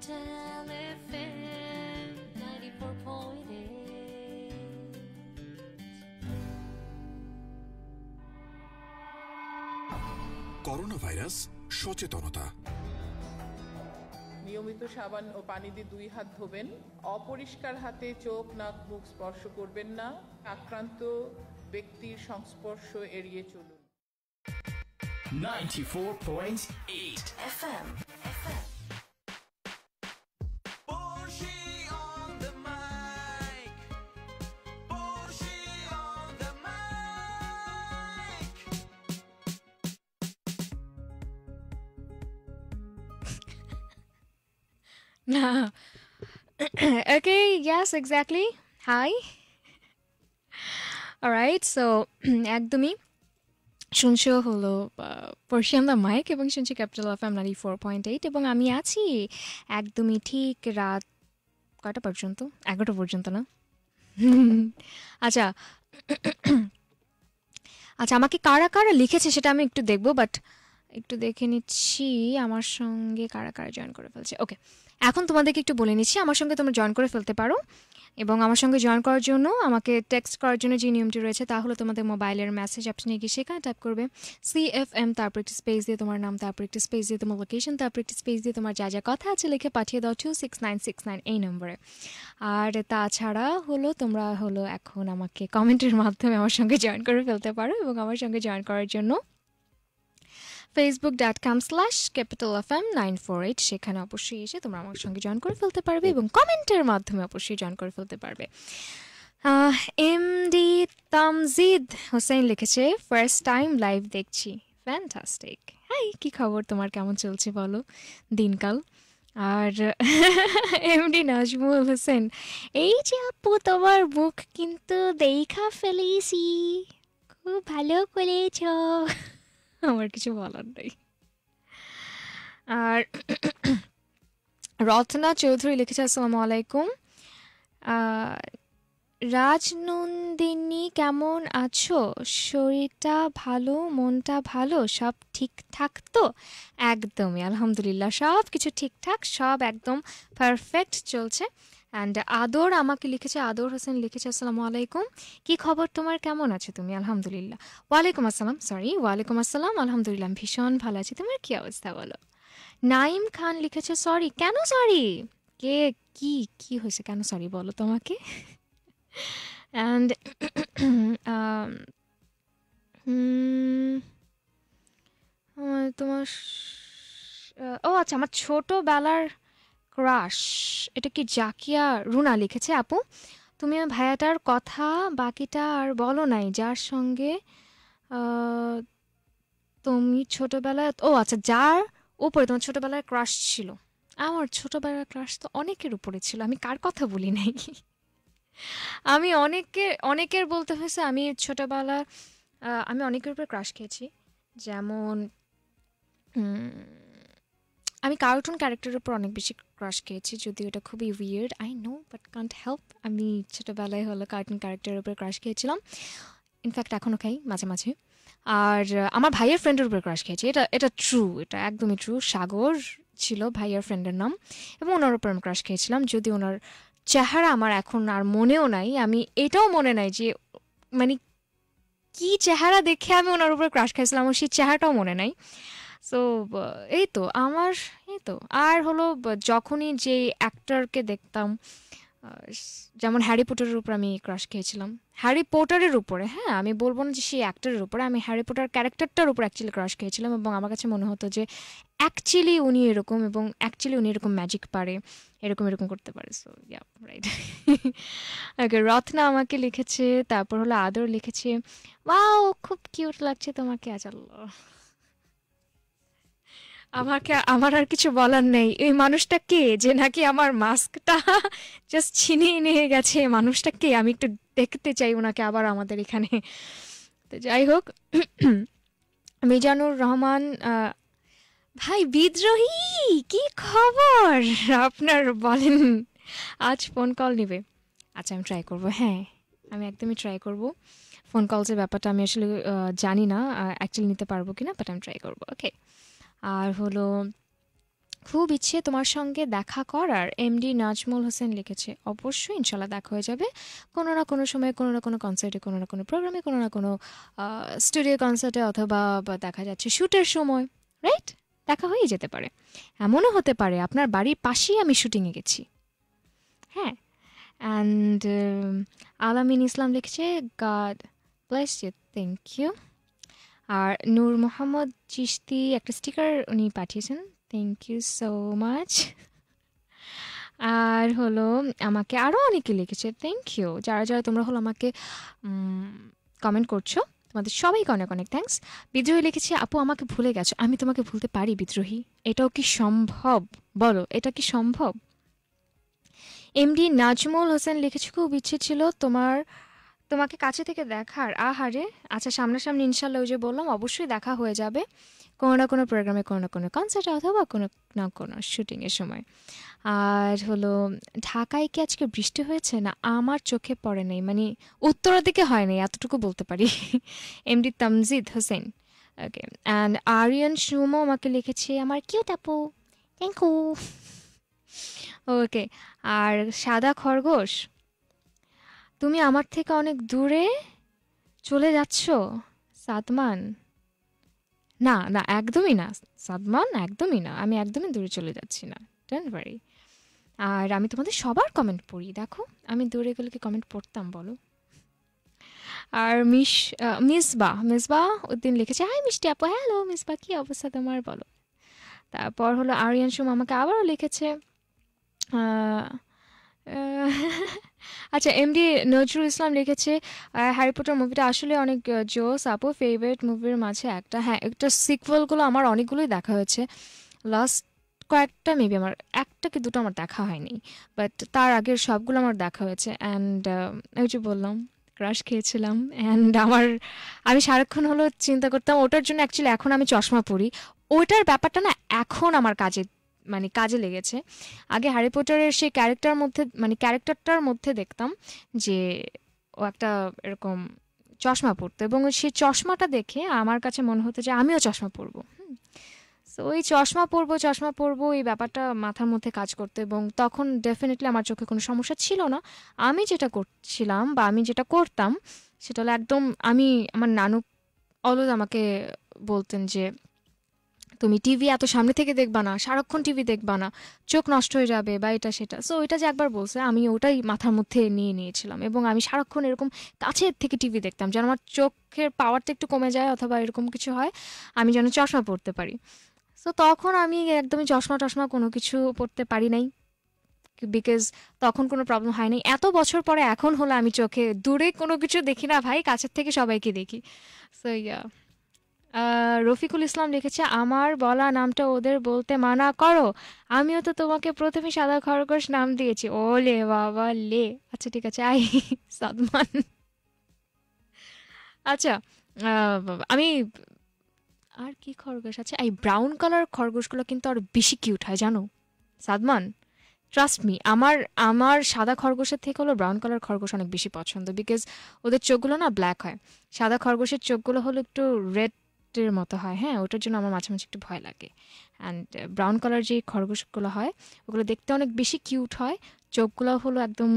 Capital F M ninety-four point eight। Corona virus সচেতনতা। নিয়মিত সাবান ও পানি দিয়ে দুই হাত ধোবেন। অপরিষ্কার হাতে চোখ, নাক, মুখ স্পর্শ করবেন না। আক্রান্ত ব্যক্তির সংস্পর্শ এড়িয়ে চলুন। ninety-four point eight F M. Porshi on the mic. Porshi on the mic. No. Okay, yes, exactly. Hi. All right, so ekdomi শুনছো হলো পড়শি অন দ্য মাইক এবং শুনছি capital F M ninety-four point eight এবং আমি আছি একদমই ঠিক রাত কটা পর্যন্ত, এগারোটা পর্যন্ত না? আচ্ছা আচ্ছা আমাকে কারা কারা লিখেছে সেটা আমি একটু দেখবো, বাট একটু দেখে নিচ্ছি আমার সঙ্গে কারা কারা জয়েন করে ফেলছে। ওকে, এখন তোমাদেরকে একটু বলে নিচ্ছি, আমার সঙ্গে তোমরা জয়েন করে ফেলতে পারো এবং আমার সঙ্গে জয়েন করার জন্য আমাকে টেক্সট করার জন্য যে নিয়মটি রয়েছে তা হলো তোমাদের মোবাইলের মেসেজ অপশনে গিয়ে সেখানে টাইপ করবে সি এফ এম, তারপর একটি স্পেস দিয়ে তোমার নাম, তারপর একটি স্পেস দিয়ে তোমার লোকেশন, তারপর একটি স্পেস দিয়ে তোমার যা যা কথা আছে লিখে পাঠিয়ে দাও two six nine six nine এই নম্বরে। আর তাছাড়া হলো তোমরা হলো এখন আমাকে কমেন্টের মাধ্যমে আমার সঙ্গে জয়েন করে ফেলতে পারো এবং আমার সঙ্গে জয়েন করার জন্য facebook dot com slash capital f m nine four eight সেখানে অবশ্যই এসে তোমরা আমার সঙ্গে জয়েন করে ফেলতে পারবে এবং কমেন্টের মাধ্যমে অবশ্যই জয়েন করে ফেলতে পারবে। এম ডি তামজিদ হোসেন লিখেছে ফার্স্ট টাইম লাইভ দেখছি, ফ্যান্টাস্টিক। হাই, কী খবর তোমার, কেমন চলছে বলো দিনকাল? আর এমডি নাজমুল হোসেন, এই যে আপু তোমার মুখ কিন্তু দেখা ফেলেছি, খুব ভালো করেছ, আমার কিছু বলার নেই। আর রত্না চৌধুরী লিখেছে আসসালামু আলাইকুম রাজনন্দিনী, কেমন আছো? শরীরটা ভালো, মনটা ভালো, সব ঠিকঠাক তো? একদমই আলহামদুলিল্লাহ, সব কিছু ঠিকঠাক, সব একদম পারফেক্ট চলছে। অ্যান্ড আদর আমাকে লিখেছে, আদর হোসেন লিখেছে আসসালামু আলাইকুম, কী খবর তোমার, কেমন আছো তুমি? আলহামদুলিল্লাহ, ওয়ালাইকুম আসসালাম, সরি ওয়ালাইকুম আসসালাম, আলহামদুলিল্লাহ ভীষণ ভালো আছি, তোমার কী অবস্থা বলো? নাইম খান লিখেছে সরি, কেন সরি, কে কি কি হয়েছে, কেন সরি বলো তোমাকে? অ্যান্ড তোমার ও আচ্ছা আমার ছোটোবেলার ক্রাশ, এটা কি জাকিয়া রুনা লিখেছে, আপু তুমি ভাইয়াটার কথা বাকিটা আর বলো নাই যার সঙ্গে তুমি ছোটোবেলায়, ও আচ্ছা যার উপরে তোমার ছোটোবেলায় ক্রাশ ছিল। আমার ছোটোবেলার ক্রাশ তো অনেকের উপরে ছিল, আমি কার কথা বলি নাই, আমি অনেকে অনেকের বলতে হয়েছে, আমি ছোটোবেলা আমি অনেকের উপরে ক্রাশ খেয়েছি, যেমন আমি কার্টুন ক্যারেক্টারের উপর অনেক বেশি ক্রাশ খেয়েছি, যদিও এটা খুবই weird I know but can't help. আমি ছোটোবেলায় হলো কার্টুন ক্যারেক্টারের উপরে ক্রাশ খেয়েছিলাম, ইনফ্যাক্ট এখনও খাই মাঝে মাঝে। আর আমার ভাইয়ের ফ্রেন্ডের উপরে ক্রাশ খেয়েছি, এটা এটা ট্রু, এটা একদমই ট্রু। সাগর ছিল ভাইয়ের ফ্রেন্ডের নাম এবং ওনার উপর আমি ক্রাশ খেয়েছিলাম, যদি ওনার চেহারা আমার এখন আর মনেও নাই, আমি এটাও মনে নাই যে মানে কী চেহারা দেখে আমি ওনার উপরে ক্রাশ খেয়েছিলাম, আমার সেই চেহারাটাও মনে নাই। সো এই তো আমার এই তো আর হলো যখনই যে অ্যাক্টরকে দেখতাম, যেমন হ্যারি পটারের উপর আমি ক্রাশ খেয়েছিলাম, হ্যারি পটারের উপরে, হ্যাঁ আমি বলবো না যে সেই অ্যাক্টরের উপরে, আমি হ্যারি পটার ক্যারেক্টারটার উপর অ্যাকচুয়ালি ক্রাশ খেয়েছিলাম এবং আমার কাছে মনে হতো যে অ্যাকচুয়ালি উনি এরকম এবং অ্যাকচুয়ালি উনি এরকম ম্যাজিক পারে, এরকম এরকম করতে পারে। So yeah right. Okay, Ratna আমাকে লিখেছে, তারপর হলো আদর লিখেছে ওয়াও খুব কিউট লাগছে তোমাকে। আজাল্লাহ, আমাকে আমার আর কিছু বলার নেই। এই মানুষটা কে যে নাকি আমার মাস্কটা জাস্ট ছিনিয়ে নিয়ে গেছে, মানুষটা কে? আমি একটু দেখতে চাই ওনাকে আবার আমাদের এখানে। তো যাই হোক, মিজানুর রহমান ভাই বিদ্রোহী, কি খবর আপনার বলেন, আজ ফোন কল নিবে? আচ্ছা আমি ট্রাই করব, হ্যাঁ আমি একদমই ট্রাই করব। ফোন কলসের ব্যাপারটা আমি আসলে জানি না অ্যাকচুয়ালি নিতে পারবো কিনা, বাট আমি ট্রাই করব। ওকে, আর হলো খুব ইচ্ছে তোমার সঙ্গে দেখা করার, এমডি নাজমুল হোসেন লিখেছে। অবশ্যই ইনশাল্লাহ দেখা হয়ে যাবে কোনো না কোনো সময়ে, কোনো না কোনো কনসার্টে, কোনো না কোনো প্রোগ্রামে, কোনো না কোনো স্টুডিও কনসার্টে, অথবা দেখা যাচ্ছে শ্যুটের সময়, রাইট, দেখা হয়ে যেতে পারে। এমনও হতে পারে আপনার বাড়ির পাশেই আমি শ্যুটিংয়ে গেছি। হ্যাঁ। অ্যান্ড আলামিন ইসলাম লিখেছে god bless you, thank you. আর নূর মোহাম্মদ চিশতি একটা স্টিকার উনি পাঠিয়েছেন, থ্যাংক ইউ সো মাচ। আর হলো আমাকে আরও অনেকে লিখেছে, থ্যাংক ইউ যারা যারা তোমরা হলো আমাকে কমেন্ট করছো, তোমাদের সবাইকে অনেক অনেক থ্যাংকস। বিদ্রোহী লিখেছে আপু আমাকে ভুলে গেছো। আমি তোমাকে ভুলতে পারি বিদ্রোহী? এটাও কি সম্ভব বলো, এটা কি সম্ভব? এমডি নাজমুল হোসেন লিখেছে খুব ইচ্ছে ছিল তোমার তোমাকে কাছে থেকে দেখার। আহারে, আচ্ছা সামনাসামনি ইনশাল্লাহ ওই যে বললাম অবশ্যই দেখা হয়ে যাবে কোনো না কোনো প্রোগ্রামে, কোনো না কোনো কনসার্টে, অথবা কোনো না কোনো শ্যুটিংয়ের সময়। আর হলো ঢাকায় কি আজকে বৃষ্টি হয়েছে? না, আমার চোখে পড়ে নাই, মানে উত্তরের দিকে হয় নাই, এতটুকু বলতে পারি। MD Tamjid Hossain, okay. And Aryan Sumo আমাকে লিখেছে আমার কিউট আপু, থ্যাংক ইউ, ওকে। আর সাদা খরগোশ, তুমি আমার থেকে অনেক দূরে চলে যাচ্ছ সাদমান। না না, একদমই না সাদমান, একদমই না, আমি একদমই দূরে চলে যাচ্ছি না, ডোন্ট ওয়ারি। আর আমি তোমাদের সবার কমেন্ট পড়ি, দেখো আমি দূরে এগুলোকে কমেন্ট পড়তাম বলো। আর মিস মিসবা মিসবা উদ্দিন লিখেছে হাই মিষ্টি আপু। হ্যালো মিসবা, কী অবস্থা তোমার বলো। তারপর হলো আরিয়ান সুম আমাকে আবারও লিখেছে। আচ্ছা এমডি নজরুল ইসলাম লিখেছে হ্যারি পটার মুভিটা আসলে অনেক জোস আপু, ফেভারিট মুভির মাঝে একটা। হ্যাঁ, একটা সিকুয়েলগুলো আমার অনেকগুলোই দেখা হয়েছে, লাস্ট কয়েকটা মেবি আমার একটা কি দুটো আমার দেখা হয়নি, বাট তার আগের সবগুলো আমার দেখা হয়েছে। অ্যান্ড ওই যে বললাম ক্রাশ খেয়েছিলাম, অ্যান্ড আমার আমি সারাক্ষণ হলো চিন্তা করতাম ওটার জন্য। অ্যাকচুয়ালি এখন আমি চশমা পরি, ওইটার ব্যাপারটা না এখন আমার কাজে মানে কাজে লেগেছে। আগে হ্যারি পটারের সেই ক্যারেক্টার মধ্যে মানে ক্যারেক্টারটার মধ্যে দেখতাম যে ও একটা এরকম চশমা পরতো, এবং সেই চশমাটা দেখে আমার কাছে মনে হতো যে আমিও চশমা পরবো। হুম, সো ওই চশমা পরবো চশমা পরবো এই ব্যাপারটা মাথার মধ্যে কাজ করতো, এবং তখন ডেফিনেটলি আমার চোখে কোনো সমস্যা ছিল না। আমি যেটা করছিলাম বা আমি যেটা করতাম সেটা হলো একদম আমি আমার নানু অলওয়েজ আমাকে বলতেন যে তুমি টিভি এত সামনে থেকে দেখবা না, সারাক্ষণ টিভি দেখবা না, চোখ নষ্ট হয়ে যাবে বা এটা সেটা। সো ওইটা যে একবার বলছে আমি ওটাই মাথার মধ্যে নিয়ে নিয়েছিলাম, এবং আমি সারাক্ষণ এরকম কাছের থেকে টিভি দেখতাম যেন আমার চোখের পাওয়ারটা একটু কমে যায় অথবা এরকম কিছু হয়, আমি যেন চশমা পরতে পারি। সো তখন আমি একদমই চশমা টশমা কোনো কিছু পরতে পারি নাই, বিকজ তখন কোনো প্রবলেম হয় নাই। এত বছর পরে এখন হলো আমি চোখে দূরে কোনো কিছু দেখি না ভাই, কাছের থেকে সবাইকে দেখি। সো ইয়া রফিকুল ইসলাম লিখেছে আমার বলা নামটা ওদের বলতে মানা করো, আমিও তো তোমাকে প্রথমে সাদা খরগোশ নাম দিয়েছি। ও লে বাবা লে, আচ্ছা ঠিক আছে আই সাদমান। আচ্ছা আমি আর কি খরগোশ আছে, এই ব্রাউন কালার খরগোশগুলো কিন্তু আর বেশি কিউট হয় জানো সাদমান, ট্রাস্ট মি। আমার আমার সাদা খরগোশের থেকে হলো ব্রাউন কালার খরগোশ অনেক বেশি পছন্দ, বিকজ ওদের চোখগুলো না ব্ল্যাক হয়, সাদা খরগোশের চোখগুলো হলো একটু রেড এর মতো হয়। হ্যাঁ, ওটার জন্য আমার মাঝে মাঝে একটু ভয় লাগে। অ্যান্ড ব্রাউন কালার যে খরগোশগুলো হয় ওগুলো দেখতে অনেক বেশি কিউট হয়, চোখগুলো হলো একদম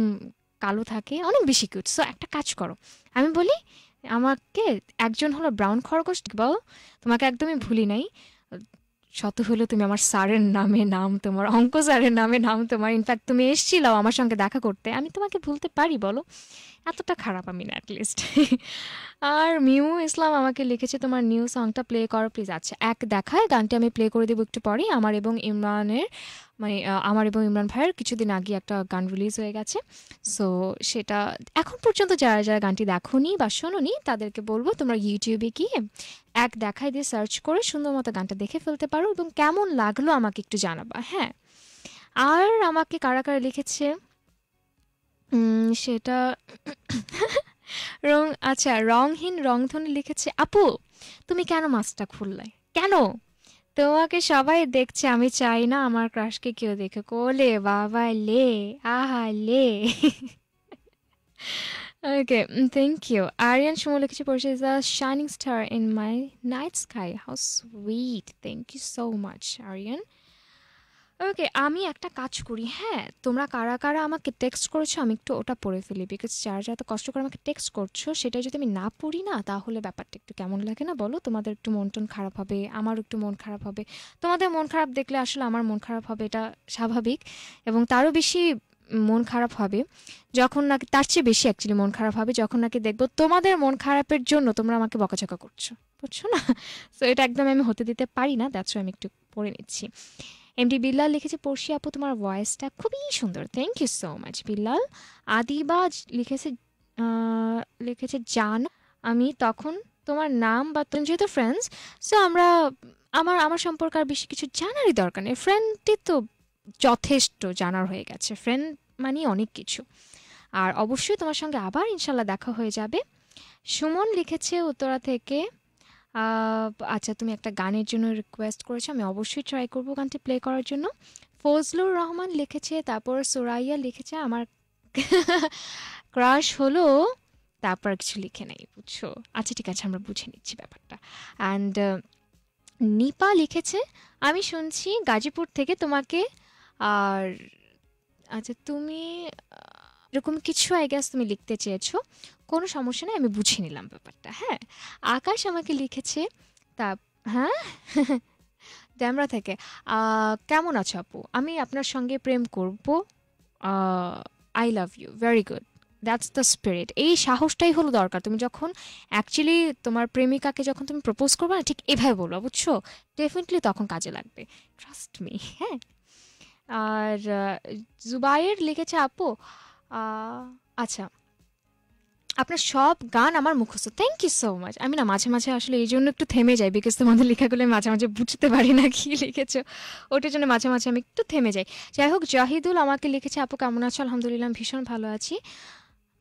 কালো থাকে, অনেক বেশি কিউট। সো একটা কাজ করো, আমি বলি আমাকে একজন হলো ব্রাউন খরগোশ বল, তোমাকে একদমই ভুলি নাই শত হলো তুমি আমার স্যারের নামে নাম তোমার, অঙ্ক স্যারের নামে নাম তোমার, ইনফ্যাক্ট তুমি এসেছিলাও আমার সঙ্গে দেখা করতে, আমি তোমাকে ভুলতে পারি বলো, এতটা খারাপ আমি না অ্যাটলিস্ট। আর মিউ ইসলাম আমাকে লিখেছে তোমার নিউ সংটা প্লে করো প্লিজ। আচ্ছা এক দেখায় গানটি আমি প্লে করে দেবো একটু পরেই। আমার এবং ইমরানের মানে আমার এবং ইমরান ভাইয়ের কিছুদিন আগে একটা গান রিলিজ হয়ে গেছে, সো সেটা এখন পর্যন্ত যারা যারা গানটি দেখোনি বা শোনোনি তাদেরকে বলবো তোমরা ইউটিউবে গিয়ে এক দেখায় দিয়ে সার্চ করে সুন্দর মতো গানটা দেখে ফেলতে পারো, এবং কেমন লাগলো আমাকে একটু জানাবা। হ্যাঁ, আর আমাকে কারা কারা লিখেছে সেটা রং, আচ্ছা রংহীন রংধনু লিখেছে আপু তুমি কেন মাস্কটা খুললে কেন, তোমাকে সবাই দেখছে, আমি চাই না আমার ক্রাশকে কেউ দেখে। কোলে বাবা লে, আহা লে, okay thank you. Aryan Sumo লিখেছে পড়ছে is a shining star in my night sky, how sweet, thank you so much Aryan. Okay আমি একটা কাজ করি, হ্যাঁ তোমরা কারা কারা আমাকে টেক্সট করেছো আমি একটু ওটা পড়ে ফেলি, বিকজ যারা যারা কষ্ট করে আমাকে টেক্সট করছো সেটা যদি আমি না পড়ি না তাহলে ব্যাপারটা একটু কেমন লাগে না বলো? তোমাদের একটু মন টন খারাপ হবে, আমার একটু মন খারাপ হবে, তোমাদের মন খারাপ দেখলে আসলে আমার মন খারাপ হবে, এটা স্বাভাবিক। এবং তারও বেশি মন খারাপ হবে যখন নাকি, তার চেয়ে বেশি অ্যাকচুয়ালি মন খারাপ হবে যখন নাকি দেখবো তোমাদের মন খারাপের জন্য তোমরা আমাকে বকাঝকা করছো, বুঝছো না? সো এটা একদম আমি হতে দিতে পারি না, দ্যাটস আমি একটু পড়ে নিচ্ছি। এমডি বিল্লাল লিখেছে, পড়শি আপু তোমার ভয়েসটা খুবই সুন্দর, thank you so much Billal. আদিবাজ লিখেছে লিখেছে জান আমি তখন তোমার নাম বা তুমি যেহেতু ফ্রেন্ডস, সো আমরা আমার আমার সম্পর্কে আর বেশি কিছু জানারই দরকার নেই, ফ্রেন্ডটি তো যথেষ্ট জানার হয়ে গেছে, ফ্রেন্ড মানে অনেক কিছু। আর অবশ্যই তোমার সঙ্গে আবার ইনশাল্লাহ দেখা হয়ে যাবে। সুমন লিখেছে উত্তরা থেকে, আচ্ছা তুমি একটা গানের জন্য রিকোয়েস্ট করেছো, আমি অবশ্যই ট্রাই করবো গানটি প্লে করার জন্য। ফজলুর রহমান লিখেছে, তারপর সুরাইয়া লিখেছে আমার ক্রাশ হলো, তারপর কিছু লিখে নেই বুঝছো। আচ্ছা ঠিক আছে আমরা বুঝে নিচ্ছি ব্যাপারটা। অ্যান্ড নিপা লিখেছে আমি শুনছি গাজীপুর থেকে তোমাকে, আর আচ্ছা তুমি এরকম কিছু আই গেস তুমি লিখতে চেয়েছো, কোনো সমস্যা নেই আমি বুঝে নিলাম ব্যাপারটা। হ্যাঁ আকাশ আমাকে লিখেছে তা হ্যাঁ ড্যামরা থেকে, কেমন আছো আপু, আমি আপনার সঙ্গে প্রেম করব, I love you, very good, that's the spirit. এই সাহসটাই হলো দরকার, তুমি যখন অ্যাকচুয়ালি তোমার প্রেমিকাকে যখন তুমি প্রপোজ করবে না ঠিক এভাবে বলো বুঝছো, ডেফিনেটলি তখন কাজে লাগবে, ট্রাস্ট মি। হ্যাঁ আর জুবাইর লিখেছে আপু আচ্ছা আপনার সব গান আমার মুখস্থ, থ্যাংক ইউ সো মাচ। আমি না মাঝে মাঝে আসলে এই জন্য একটু থেমে যাই, বিকজ তোমাদের লেখাগুলো মাঝে মাঝে বুঝতে পারি না কি লিখেছো, ওটার জন্য মাঝে মাঝে আমি একটু থেমে যাই। যাই হোক জাহিদুল আমাকে লিখেছে আপু কেমন আছো, আলহামদুলিল্লাহ ভীষণ ভালো আছি।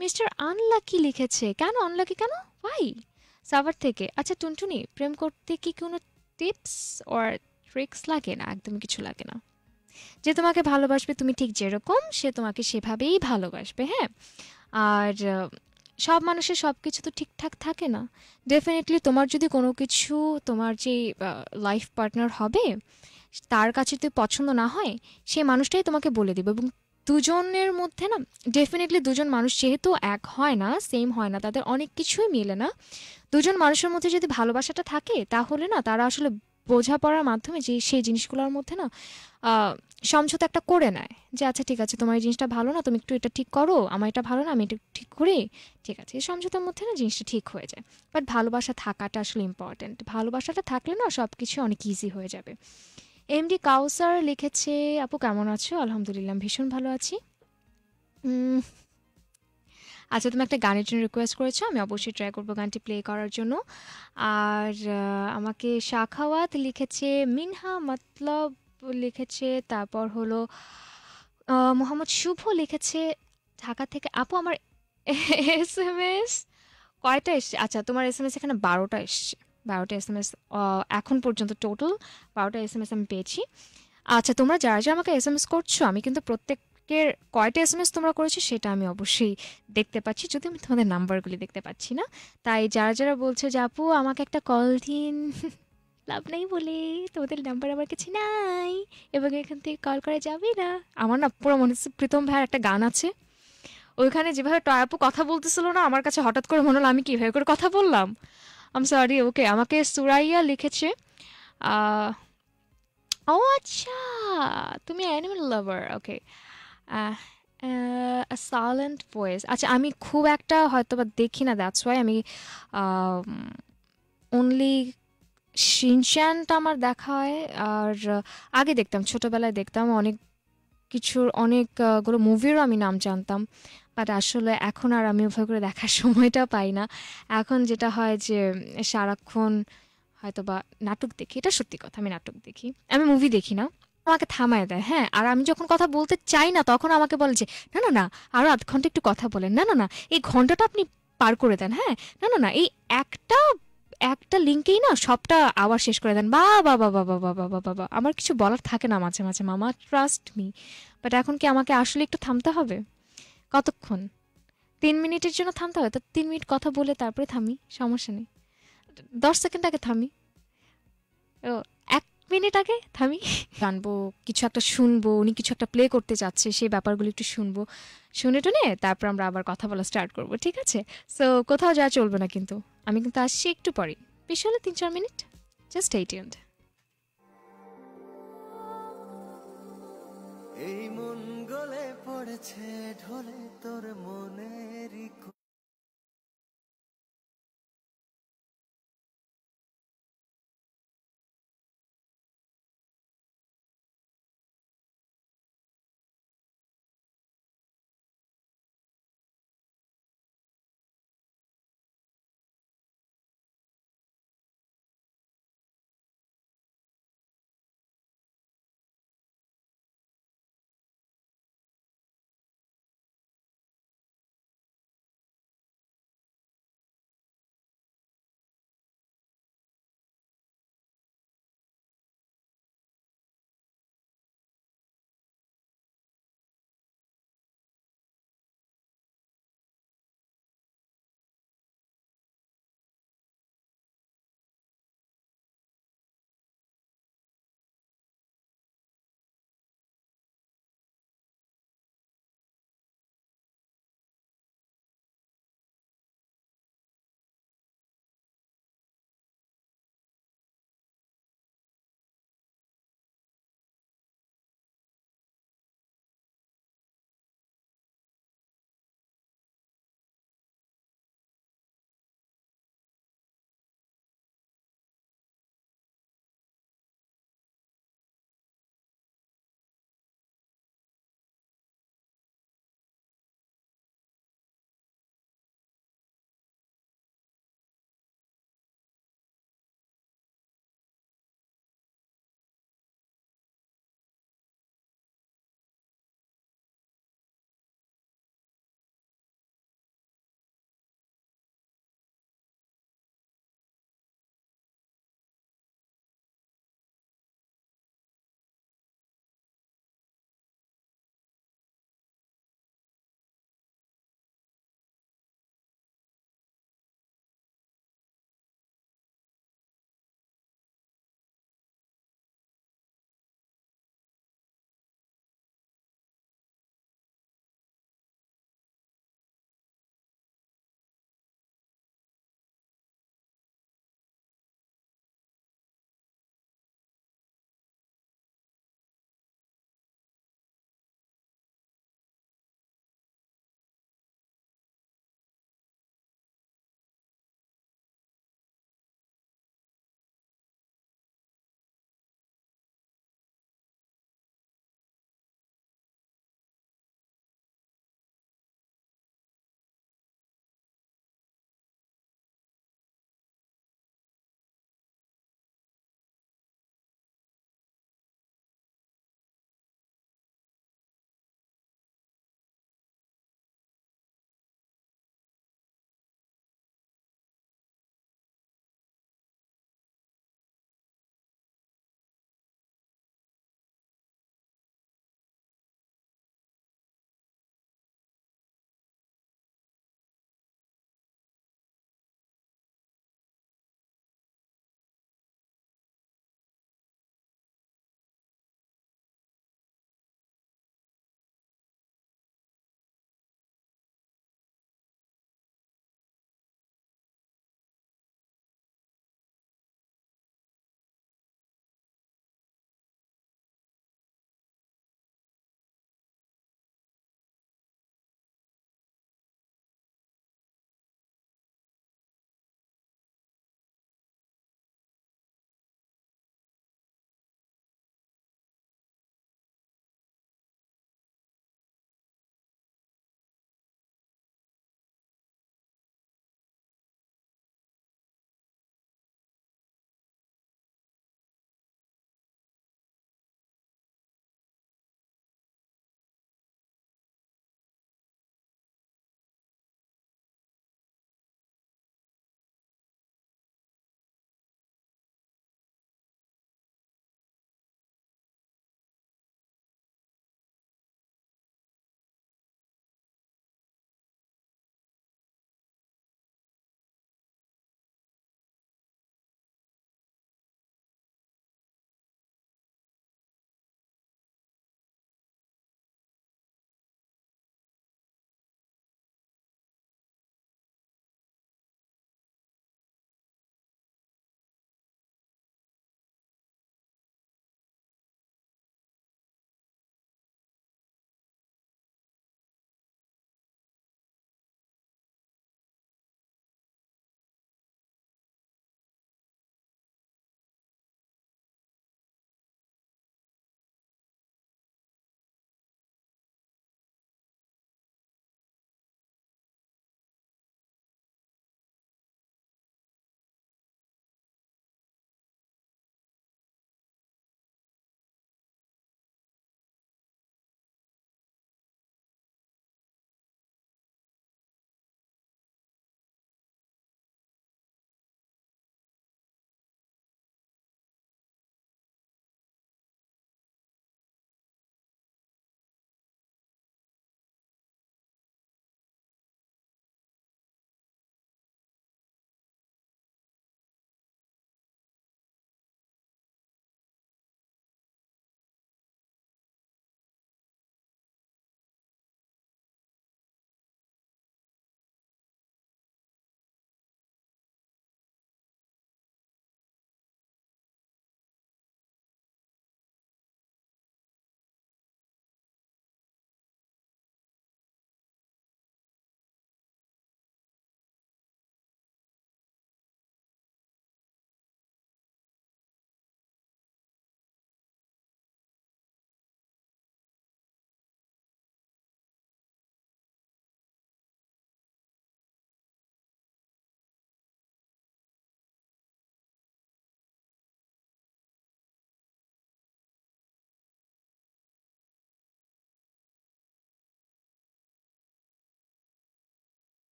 মিস্টার আনলাকি লিখেছে, কেন আনলাকি কেন ভাই, সাভার থেকে, আচ্ছা টুনটুনি প্রেম করতে কি কোনো টিপস অর ট্রিক্স লাগে না? একদমই কিছু লাগে না, যে তোমাকে ভালোবাসবে তুমি ঠিক যেরকম সে তোমাকে সেভাবেই ভালোবাসবে। হ্যাঁ আর সব মানুষের সব কিছু তো ঠিকঠাক থাকে না, ডেফিনেটলি তোমার যদি কোনো কিছু তোমার যে লাইফ পার্টনার হবে তার কাছে যদি পছন্দ না হয় সেই মানুষটাই তোমাকে বলে দেবে, এবং দুজনের মধ্যে না ডেফিনেটলি দুজন মানুষ যেহেতু এক হয় না, সেম হয় না, তাদের অনেক কিছুই মিলে না, দুজন মানুষের মধ্যে যদি ভালোবাসাটা থাকে তাহলে না তারা আসলে বোঝাপড়ার মাধ্যমে যে সেই জিনিসগুলোর মধ্যে না সমঝোতা একটা করে নেয়, যে আচ্ছা ঠিক আছে তোমার এই জিনিসটা ভালো না তুমি একটু এটা ঠিক করো, আমার এটা ভালো না আমি এটা ঠিক করি, ঠিক আছে এই সমঝোতার মধ্যে না জিনিসটা ঠিক হয়ে যায়। বাট ভালোবাসা থাকাটা আসলে ইম্পর্ট্যান্ট, ভালোবাসাটা থাকলে না সব কিছু অনেক ইজি হয়ে যাবে। এমডি কাউসার লিখেছে আপু কেমন আছো, আলহামদুলিল্লাহ ভীষণ ভালো আছি। আচ্ছা তুমি একটা গানের জন্য রিকোয়েস্ট করেছো, আমি অবশ্যই ট্রাই করবো গানটি প্লে করার জন্য। আর আমাকে শাখাওয়াত লিখেছে, মিনহা মতলব লিখেছে, তারপর হলো মোহাম্মদ শুভ লিখেছে ঢাকা থেকে, আপু আমার এস এম এস কয়টা এসছে? আচ্ছা তোমার এস এম এস এখানে বারোটা এসছে, বারোটা এস এম এস এখন পর্যন্ত টোটাল বারোটা এস এম এস আমি পেয়েছি। আচ্ছা তোমরা যারা যারা আমাকে এস এম এস করছো আমি কিন্তু প্রত্যেক এর কয়টা এস এম এস তোমরা করেছো সেটা আমি অবশ্যই দেখতে পাচ্ছি, যদি আমি তোমাদের নাম্বারগুলি দেখতে পাচ্ছি না। তাই যারা যারা বলছো যে আপু আমাকে একটা কল দিন, লাভ নাই বলে তোমাদের নাম্বার আমার কাছে নাই এবং এখান থেকে কল করা যাবে না, আমার না পুরো মনে হচ্ছে প্রীতম ভাইয়ের একটা গান আছে ওইখানে যেভাবে টয় আপু কথা বলতেছিল না আমার কাছে হঠাৎ করে মনে হলো আমি কীভাবে করে কথা বললাম, আম সরি। ওকে আমাকে সুরাইয়া লিখেছে, ও আচ্ছা তুমি animal lover, okay silent voice, আচ্ছা আমি খুব একটা হয়তো বা দেখি না, দ্যাটস ওয়াই আমি অনলি শিনচানটা আমার দেখা হয়, আর আগে দেখতাম ছোটোবেলায় দেখতাম অনেক কিছুর অনেকগুলো মুভিরও আমি নাম জানতাম, বাট আসলে এখন আর আমি ওভাবে করে দেখার সময়টা পাই না। এখন যেটা হয় যে সারাক্ষণ হয়তো বা নাটক দেখি, এটা সত্যি কথা আমি নাটক দেখি, আমি মুভি দেখি না, আমাকে থামায় দেয়। হ্যাঁ আর আমি যখন কথা বলতে চাই না তখন আমাকে বলে যে না না না আরও আধ ঘন্টা একটু কথা বলেন, না না না এই ঘন্টাটা আপনি পার করে দেন, হ্যাঁ না না না এই একটা একটা লিঙ্কেই না সবটা আবার শেষ করে দেন, বা বাবা বাবা বাবা বাবা বা আমার কিছু বলার থাকে না মাঝে মাঝে মামা, ট্রাস্ট মি। বাট এখন কি আমাকে আসলে একটু থামতে হবে? কতক্ষণ? তিন মিনিটের জন্য থামতে হবে? তো তিন মিনিট কথা বলে তারপরে থামি, সমস্যা নেই, দশ সেকেন্ড আগে থামি, ও এক মিনিট আগে থামি, জানবো কিছু একটা শুনবো উনি কিছু একটা প্লে করতে যাচ্ছে, সেই ব্যাপারগুলো একটু শুনবো, শুনে টুনে তারপর আমরা আবার কথা বলা স্টার্ট করবো, ঠিক আছে? সো কোথাও যাওয়া চলবে না কিন্তু, আমি কিন্তু আসছি একটু পরে, বেশি হলে তিন চার মিনিট, জাস্ট স্টে টিউনড। এই মন গলে পড়েছে ঢলে তোর মনেরই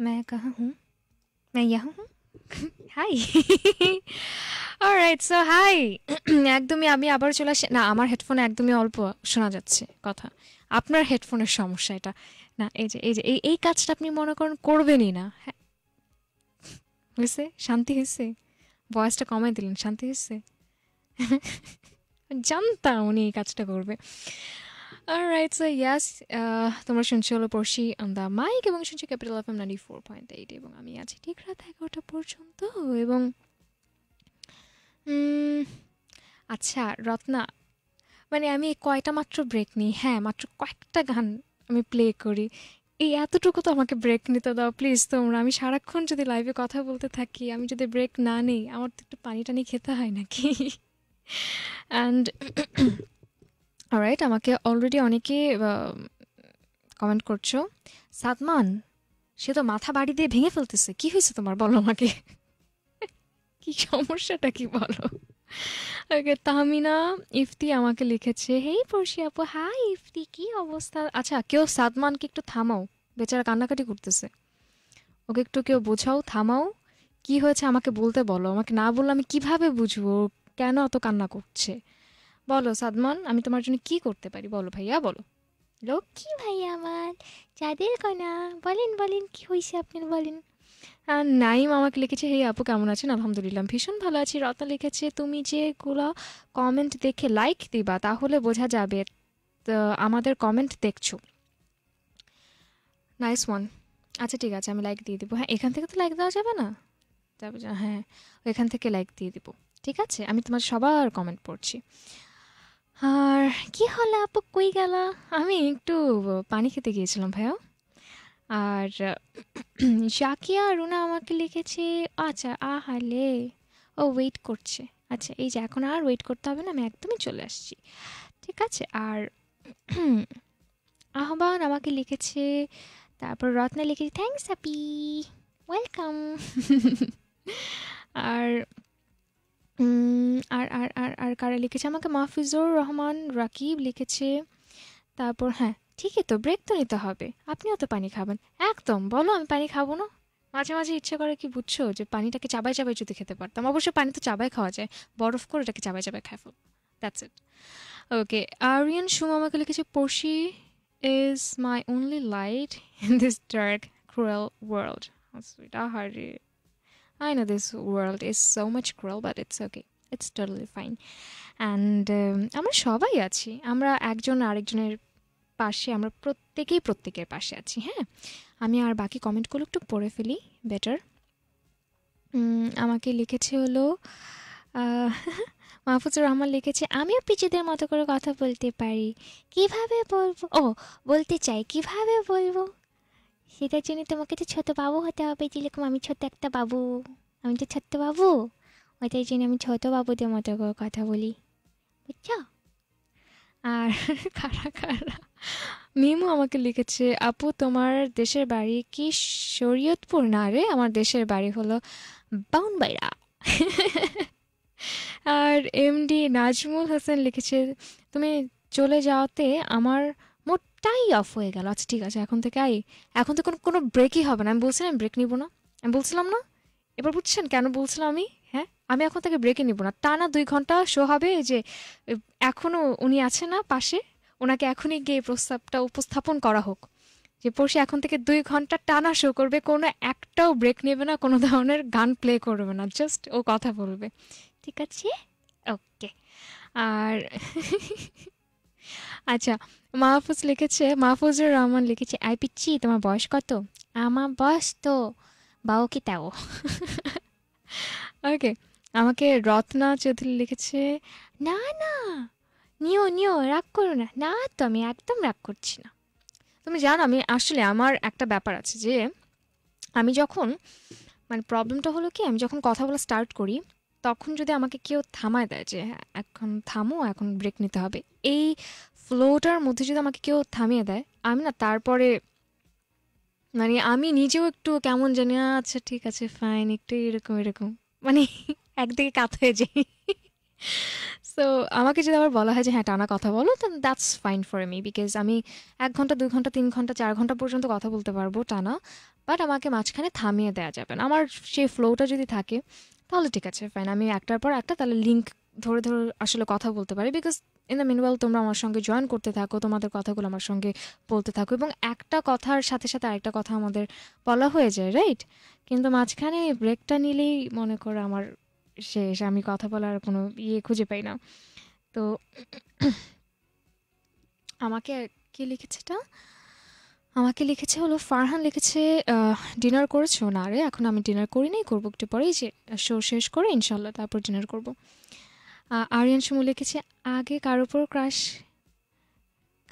मैं कहाँ हूँ? मैं यहाँ हूँ। হাই অলরাইট সো হাই একদমই আমি আবার চলে আসি না, আমার হেডফোনে একদমই অল্প শোনা যাচ্ছে কথা, আপনার হেডফোনের সমস্যা এটা না। এই যে এই যে এই কাজটা আপনি মনে করেন করবেনই না। হ্যাঁ হয়েছে, শান্তি হয়েছে, ভয়েসটা কমাই দিলেন, শান্তি হয়েছে। জানতাম উনি এই কাজটা করবে। অলরাইট সো ইয়াস, তোমরা শুনছি হলো পড়শি অন দ্য মাইক এবং শুনছি capital F M ninety four point eight এবং আমি আছি ঠিক রাত এগারোটা পর্যন্ত। এবং আচ্ছা রত্না, মানে আমি কয়টা মাত্র ব্রেক নিই, হ্যাঁ মাত্র কয়েকটা গান আমি প্লে করি, এই এতটুকু তো আমাকে ব্রেক নিতে দাও প্লিজ তোমরা। আমি সারাক্ষণ যদি লাইভে কথা বলতে থাকি, আমি যদি ব্রেক না নিই, আমার তো একটু পানি টানি খেতে হয় নাকি। অ্যান্ড অলরাইট, আমাকে অলরেডি অনেকে কমেন্ট করছো, সাদমান সে তো মাথা বাড়ি দিয়ে ভেঙে ফেলতেছে, কি হয়েছে তোমার বলো আমাকে, কি সমস্যাটা কি বলো। ওকে তাহমিনা ইফতি আমাকে লিখেছে, হেই পড়শি আপু, হাই ইফতি, কি অবস্থা। আচ্ছা কেউ সাদমানকে একটু থামাও, বেচারা কান্নাকাটি করতেছে, ওকে একটু কেউ বোঝাও, থামাও, কি হয়েছে আমাকে বলতে বলো, আমাকে না বললে আমি কিভাবে বুঝবো কেন অত কান্না করছে। বলো সাদমান, আমি তোমার জন্য কি করতে পারি বলো ভাইয়া, বলো। লক্ষ্মী ভাইয়া আমার যাদের কনা, বলেন বলেন কি হয়েছে আপনার বলেন। আর নাইম আমাকে লিখেছে, হেই আপু কেমন আছেন, আলহামদুলিল্লাহ ভীষণ ভালো আছি। রত্না লিখেছে, তুমি যেগুলো কমেন্ট দেখে লাইক দিবা তাহলে বোঝা যাবে আমাদের কমেন্ট দেখছো। নাইস ওয়ান, আচ্ছা ঠিক আছে আমি লাইক দিয়ে দেবো। হ্যাঁ এখান থেকে তো লাইক দেওয়া যাবে না, যাবে না, হ্যাঁ এখান থেকে লাইক দিয়ে দেবো ঠিক আছে। আমি তোমার সবার কমেন্ট পড়ছি। আর কি হলো আপু, কই গেল, আমি একটু পানি খেতে গিয়েছিলাম ভাইয়া। আর শাকিয়া রুনা আমাকে লিখেছে, আচ্ছা আহালে ও ওয়েট করছে, আচ্ছা এই যে এখন আর ওয়েট করতে হবে না, আমি একদমই চলে আসছি ঠিক আছে। আর আহ্বান আমাকে লিখেছে, তারপর রত্না লিখেছে, থ্যাংকস আপি, ওয়েলকাম। আর আর আর আর আর কারা লিখেছে আমাকে, মাহফিজুর রহমান রাকিব লিখেছে। তারপর হ্যাঁ ঠিকই তো, ব্রেক তো নিতে হবে, আপনিও তো পানি খাবেন। একদম বলো আমি পানি খাবো না, মাঝে মাঝে ইচ্ছে করে কি বুঝছো, যে পানিটাকে চাবাই চাবাই যদি খেতে পারতাম। অবশ্য পানি তো চাবাই খাওয়া যায়, বরফ করে এটাকে চাবাই চাবাই খাই ফেল, that's it. Okay Ariyan Sumo আমাকে লিখেছে, Porshi is my only light in this dark cruel world. হারে I know this world is so much cruel, but it's okay. It's totally fine. And আমরা সবাই আছি, আমরা একজন আরেকজনের পাশে, আমরা প্রত্যেকেই প্রত্যেকের পাশে আছি। হ্যাঁ আমি আর বাকি কমেন্টগুলো একটু পড়ে ফেলি বেটার। আমাকে লিখেছে হলো মাহফুজুর রহমান লিখেছে, আমিও পিচিদের মতো করে কথা বলতে পারি, কিভাবে বলবো, ও বলতে চাই কিভাবে বলবো, সেটার জন্য তোমাকে তো ছোটো বাবু হতে হবে, যেরকম আমি ছোট্ট একটা বাবু, আমি তো ছোট্ট বাবু, ওইটার জন্য আমি ছোটো বাবুদের মতো করে কথা বলি বুঝছ। আর কারা কারা মিমু আমাকে লিখেছে, আপু তোমার দেশের বাড়ি কি শরীয়তপুর? না রে, আমার দেশের বাড়ি হলো বাউনবাইরা। আর এমডি নাজমুল হোসেন লিখেছে, তুমি চলে যাওয়াতে আমার মোটটাই অফ হয়ে গেল। আচ্ছা ঠিক আছে এখন থেকে আই, এখন তো কোনো কোনো ব্রেকই হবে না, আমি বলছিলাম আমি ব্রেক নিব না, আমি বলছিলাম না, এবার বুঝছেন কেন বলছিলাম আমি। হ্যাঁ আমি এখন থেকে ব্রেকই নিব না, টানা দুই ঘন্টা শো হবে। যে এখনও উনি আছে না পাশে, ওনাকে এখনই গিয়ে প্রস্তাবটা উপস্থাপন করা হোক যে পড়শি এখন থেকে দুই ঘন্টা টানা শো করবে, কোনো একটাও ব্রেক নেবে না, কোনো ধরনের গান প্লে করবে না, জাস্ট ও কথা বলবে ঠিক আছে ওকে। আর আচ্ছা মাহফুজ লিখেছে, মাহফুজুর রহমান লিখেছে, আই পিচ্ছি তোমার বয়স কত? আমার বয়স তো বাও কি তাও। ওকে আমাকে রত্না চৌধুরী লিখেছে, না না নিও নিও রাগ করো না, না তো আমি একদম রাগ করছি না। তুমি জানো আমি আসলে আমার একটা ব্যাপার আছে যে আমি যখন মানে প্রবলেমটা হলো কি, আমি যখন কথা বলা স্টার্ট করি তখন যদি আমাকে কেউ থামায় দেয় যে এখন থামো এখন ব্রেক নিতে হবে, এই ফ্লোটার মধ্যে যদি আমাকে কেউ থামিয়ে দেয়, আমি না তারপরে মানে আমি নিজেও একটু কেমন জানি, আচ্ছা ঠিক আছে ফাইন, একটু এরকম এরকম মানে একদিকে কাত হয়ে যাই। সো আমাকে যদি আবার বলা হয় যে হ্যাঁ টানা কথা বলো, then that's fine for me, because আমি এক ঘন্টা দুই ঘন্টা তিন ঘন্টা চার ঘন্টা পর্যন্ত কথা বলতে পারবো টানা, বাট আমাকে মাঝখানে থামিয়ে দেওয়া যাবে না। আমার সেই ফ্লোটা যদি থাকে তাহলে ঠিক আছে ফাইন, আমি একটার পর একটা তাহলে লিঙ্ক ধরে ধরে আসলে কথা বলতে পারি, বিকজ ইন দ্য মিনওয়াইল তোমরা আমার সঙ্গে জয়েন করতে থাকো, তোমাদের কথাগুলো আমার সঙ্গে বলতে থাকো, এবং একটা কথার সাথে সাথে আরেকটা কথা আমাদের বলা হয়ে যায়, রাইট? কিন্তু মাঝখানে ব্রেকটা নিলেই মনে করো আমার শেষ, আমি কথা বলার কোনো ইয়ে খুঁজে পাই না। তো আমাকে কি লিখেছে, এটা আমাকে লিখেছে হলো ফারহান লিখেছে, ডিনার করেছো? না রে এখন আমি ডিনার করিনি, করবো একটু পরেই, যে শো শেষ করে ইনশাল্লাহ তারপর ডিনার করবো। আরিয়ান সুমু লিখেছে, আগে কার উপর ক্রাশ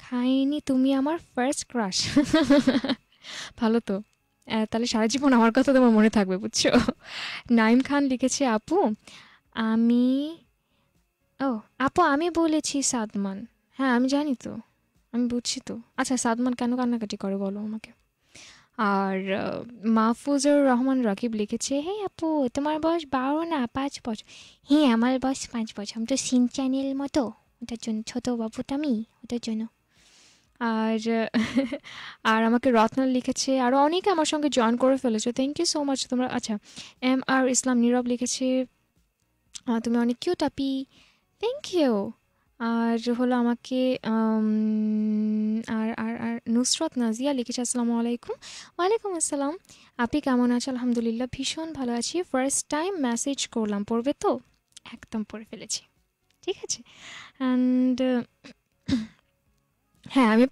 খাইনি, তুমি আমার ফার্স্ট ক্রাশ। ভালো তো, তাহলে সারা জীবন আমার কথা তোমার মনে থাকবে, বুঝছো? নাইম খান লিখেছে, আপু আমি ও আপু আমি বলেছি সাদমান। হ্যাঁ আমি জানি তো, আমি বুঝছি তো। আচ্ছা সাদমান কেন কান্নাকাটি করে বলো আমাকে। আর মাহফুজুর রহমান রাকিব লিখেছে, হে আপু তোমার বয়স বারো না পাঁচ বছর? হ্যাঁ আমার বয়স পাঁচ বছর, আমি তো শিনচানের মতো, ওটার জন্য ছোটো বাবুটা আমি, ওটার জন্য। আর আর আমাকে রত্না লিখেছে, আরও অনেকে আমার সঙ্গে জয়েন করে ফেলেছো, থ্যাংক ইউ সো মাচ তোমরা। আচ্ছা এম আর ইসলাম নীরব লিখেছে, তুমি অনেক কিউট আপি, থ্যাংক ইউ। আর হলো আমাকে আর আর আর নুসরত নাজিয়া লিখেছে, আসসালামু আলাইকুম। ওয়ালাইকুম আসসালাম আপি, কেমন আছো? আলহামদুলিল্লাহ ভীষণ ভালো আছি, ফার্স্ট টাইম মেসেজ করলাম, পড়বে তো? একদম পড়ে ফেলেছি, ঠিক আছে। অ্যান্ড হ্যাঁ আমি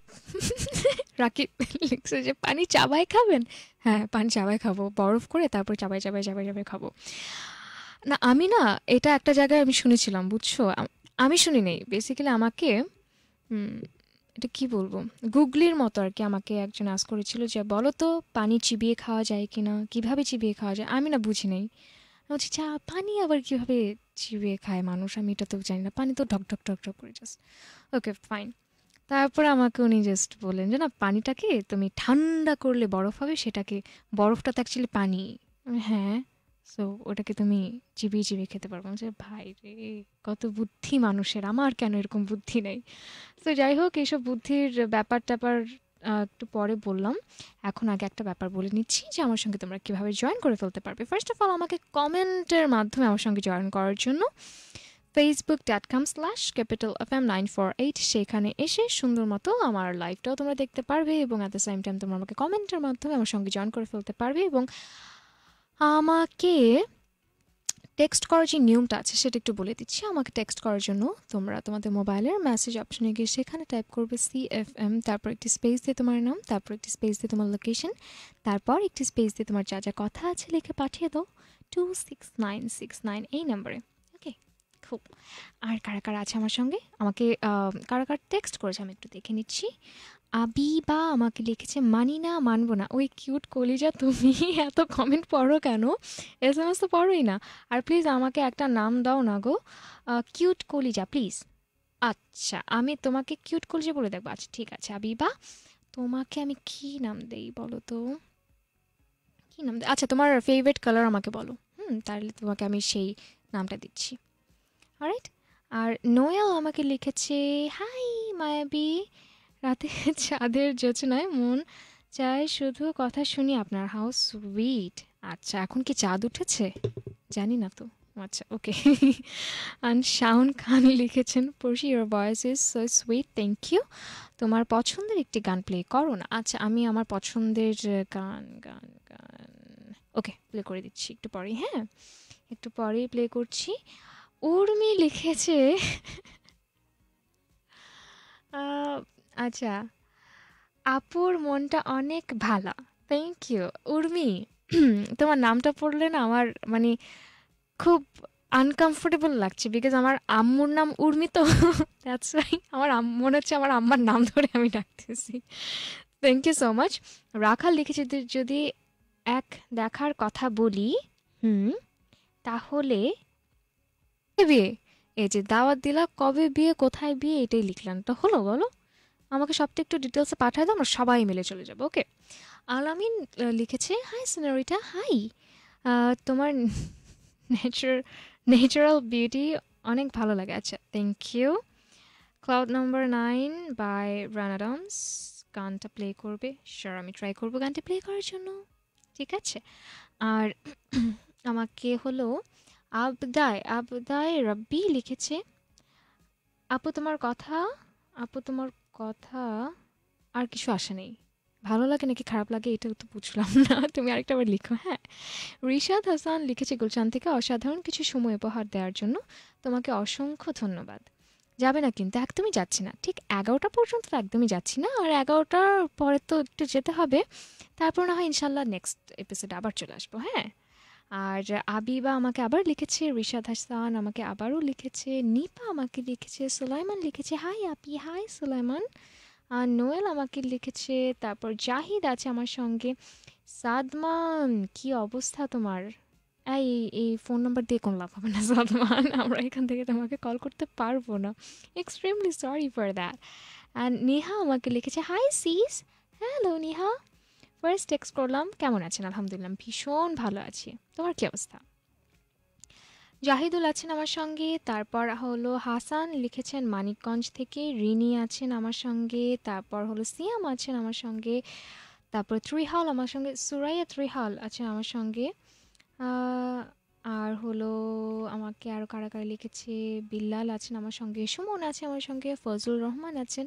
রাকিব লিখছে যে পানি চাবাই খাবেন, হ্যাঁ পানি চাবাই খাবো, বরফ করে তারপর চাবাই চাবাই চাবাই চাবাই খাবো। না আমি না এটা একটা জায়গায় আমি শুনেছিলাম, বুঝছো, আমি শুনি নেই বেসিক্যালি। আমাকে এটা কি বলবো, গুগলির মতো আর কি আমাকে একজন আস করেছিল যে বলো তো পানি চিবিয়ে খাওয়া যায় কি না, কীভাবে চিবিয়ে খাওয়া যায়। আমি না বুঝি নেই, বলছি চা পানি আবার কীভাবে চিবিয়ে খায় মানুষ, আমি এটা তো জানি না, পানি তো ঢক ঢক ঢক ঢক করে জাস্ট, ওকে ফাইন। তারপরে আমাকে উনি জাস্ট বললেন যে না পানিটাকে তুমি ঠান্ডা করলে বরফ হবে, সেটাকে বরফটা তো অ্যাকচুয়ালি পানি, হ্যাঁ সো ওটাকে তুমি চিবিয়ে চিবিয়ে খেতে পারবো। যে ভাই রে কত বুদ্ধি মানুষের, আমার কেন এরকম বুদ্ধি নেই। তো যাই হোক এইসব বুদ্ধির ব্যাপার ট্যাপার একটু পরে বললাম, এখন আগে একটা ব্যাপার বলে নিচ্ছি যে আমার সঙ্গে তোমরা কীভাবে জয়েন করে ফেলতে পারবে। ফার্স্ট অফ অল আমাকে কমেন্টের মাধ্যমে আমার সঙ্গে জয়েন করার জন্য Facebook dot com slash capital F M nine four eight, সেখানে এসে সুন্দর মতো আমার লাইভটাও তোমরা দেখতে পারবে, এবং অ্যাট দ্য সেম টাইম তোমরা আমাকে কমেন্টের মাধ্যমে আমার সঙ্গে জয়েন করে ফেলতে পারবে। এবং আমাকে টেক্সট করার যে নিয়মটা আছে সেটা একটু বলে দিচ্ছি। আমাকে টেক্সট করার জন্য তোমরা তোমাদের মোবাইলের মেসেজ অপশনে গিয়ে সেখানে টাইপ করবে সি এফ এম, তারপর একটি স্পেস দিয়ে তোমার নাম, তারপর একটি স্পেস দিয়ে তোমার লোকেশন, তারপর একটি স্পেস দিয়ে তোমার যা যা কথা আছে লিখে পাঠিয়ে দাও two six nine six nine এই নাম্বারে, ওকে? খুব আর কারা কারা আছে আমার সঙ্গে, আমাকে কারা কারা টেক্সট করেছে আমি একটু দেখে নিচ্ছি। আবিবা আমাকে লিখেছে, মানি না মানবো না, ওই কিউট কলিজা তুমি এত কমেন্ট পড়ো কেন, এস এম এস তো পড়োই না, আর প্লিজ আমাকে একটা নাম দাও না গো, কিউট কলিজা প্লিজ। আচ্ছা আমি তোমাকে কিউট কলিজা বলে দেখবো, আচ্ছা ঠিক আছে। আবিবা তোমাকে আমি কী নাম দেই বলো তো, কী নাম দেই? আচ্ছা তোমার ফেভারিট কালার আমাকে বলো, হুম তাহলে তোমাকে আমি সেই নামটা দিচ্ছি, অলরাইট। আর নোয়েল আমাকে লিখেছে, হাই মায়াবী, রাতে চাঁদের যোচনায় মন চায় শুধু কথা শুনি আপনার, হাউ সুইট। আচ্ছা এখন কি চাঁদ উঠেছে জানি না তো, আচ্ছা ওকে। অ্যান্ড শাওন খান লিখেছেন, Porshi your voice is so sweet, thank you. তোমার পছন্দের একটি গান প্লে করো না। আচ্ছা আমি আমার পছন্দের গান গান গান ওকে প্লে করে দিচ্ছি একটু পরেই, হ্যাঁ একটু পরেই প্লে করছি। উর্মি লিখেছে, আচ্ছা আপুর মনটা অনেক ভালো, থ্যাংক ইউ। উর্মি তোমার নামটা পড়লে না আমার মানে খুব আনকমফোর্টেবল লাগছে, বিকজ আমার আম্মুর নাম উর্মি তো, দ্যাটস ওয়াই আমার মনে হচ্ছে আমার আম্মার নাম ধরে আমি ডাকতেছি। Thank you so much. Rakhal লিখেছে, যদি এক দেখার কথা বলি হুম তাহলে বিয়ে, এই যে দাওয়াত দিলা কবে বিয়ে কোথায় বিয়ে এটাই লিখলাম, তো হলো বলো? আমাকে সবটা একটু ডিটেলসে পাঠায় দাও, আমরা সবাই মিলে চলে যাবো, ওকে? আলামিন লিখেছে, হাই সিনারিটা, হাই তোমার নেচার ন্যাচারাল বিউটি অনেক ভালো লাগে। আচ্ছা, thank you. Cloud number nine by রানাডমস গানটা প্লে করবে? শিওর, আমি ট্রাই করবো গানটা প্লে করার জন্য। ঠিক আছে। আর আমাকে হলো আবদায় আবদায় রব্বি লিখেছে, আপু তোমার কথা আপু তোমার কথা আর কিছু আসে নেই, ভালো লাগে নাকি খারাপ লাগে এটা তো বুঝলাম না, তুমি আরেকটা আবার লিখো। হ্যাঁ, রিশাদ হাসান লিখেছে গুলশান থেকে, অসাধারণ কিছু সময় উপহার দেওয়ার জন্য তোমাকে অসংখ্য ধন্যবাদ। যাবে না কিন্তু, একদমই যাচ্ছি না, ঠিক এগারোটা পর্যন্ত একদমই যাচ্ছি না, আর এগারোটার পরে তো একটু যেতে হবে, তারপর না হয় ইনশাল্লাহ নেক্সট এপিসোডে আবার চলে আসবো। হ্যাঁ। আর আবিবা আমাকে আবার লিখেছে, রিশাদ হাসান আমাকে আবারও লিখেছে, নিপা আমাকে লিখেছে, সুলাইমান লিখেছে, হাই আপি, হাই সুলাইমান। আর নোয়েল আমাকে লিখেছে, তারপর জাহিদ আছে আমার সঙ্গে, সাদমান কি অবস্থা তোমার, এই এই ফোন নাম্বার দিয়ে কোনো লাভ হবে না সাদমান, আমরা এখান থেকে তোমাকে কল করতে পারবো না, extremely sorry for that. And Neha আমাকে লিখেছে, hi sis. Hello Neha, first text করলাম, কেমন আছেন? আলহামদুলিল্লাহ ভীষণ ভালো আছি, তোমার কী অবস্থা? জাহিদুল আছেন আমার সঙ্গে, তারপর হলো হাসান লিখেছেন মানিকগঞ্জ থেকে, রিনি আছেন আমার সঙ্গে, তারপর হলো সিয়াম আছেন আমার সঙ্গে, তারপর ত্রিহাল আমার সঙ্গে, সুরাইয়া ত্রিহাল আছেন আমার সঙ্গে, আর হলো আমাকে আরও কারা কারা লিখেছে, বিল্লাল আছেন আমার সঙ্গে, সুমন আছে আমার সঙ্গে, ফজলুর রহমান আছেন।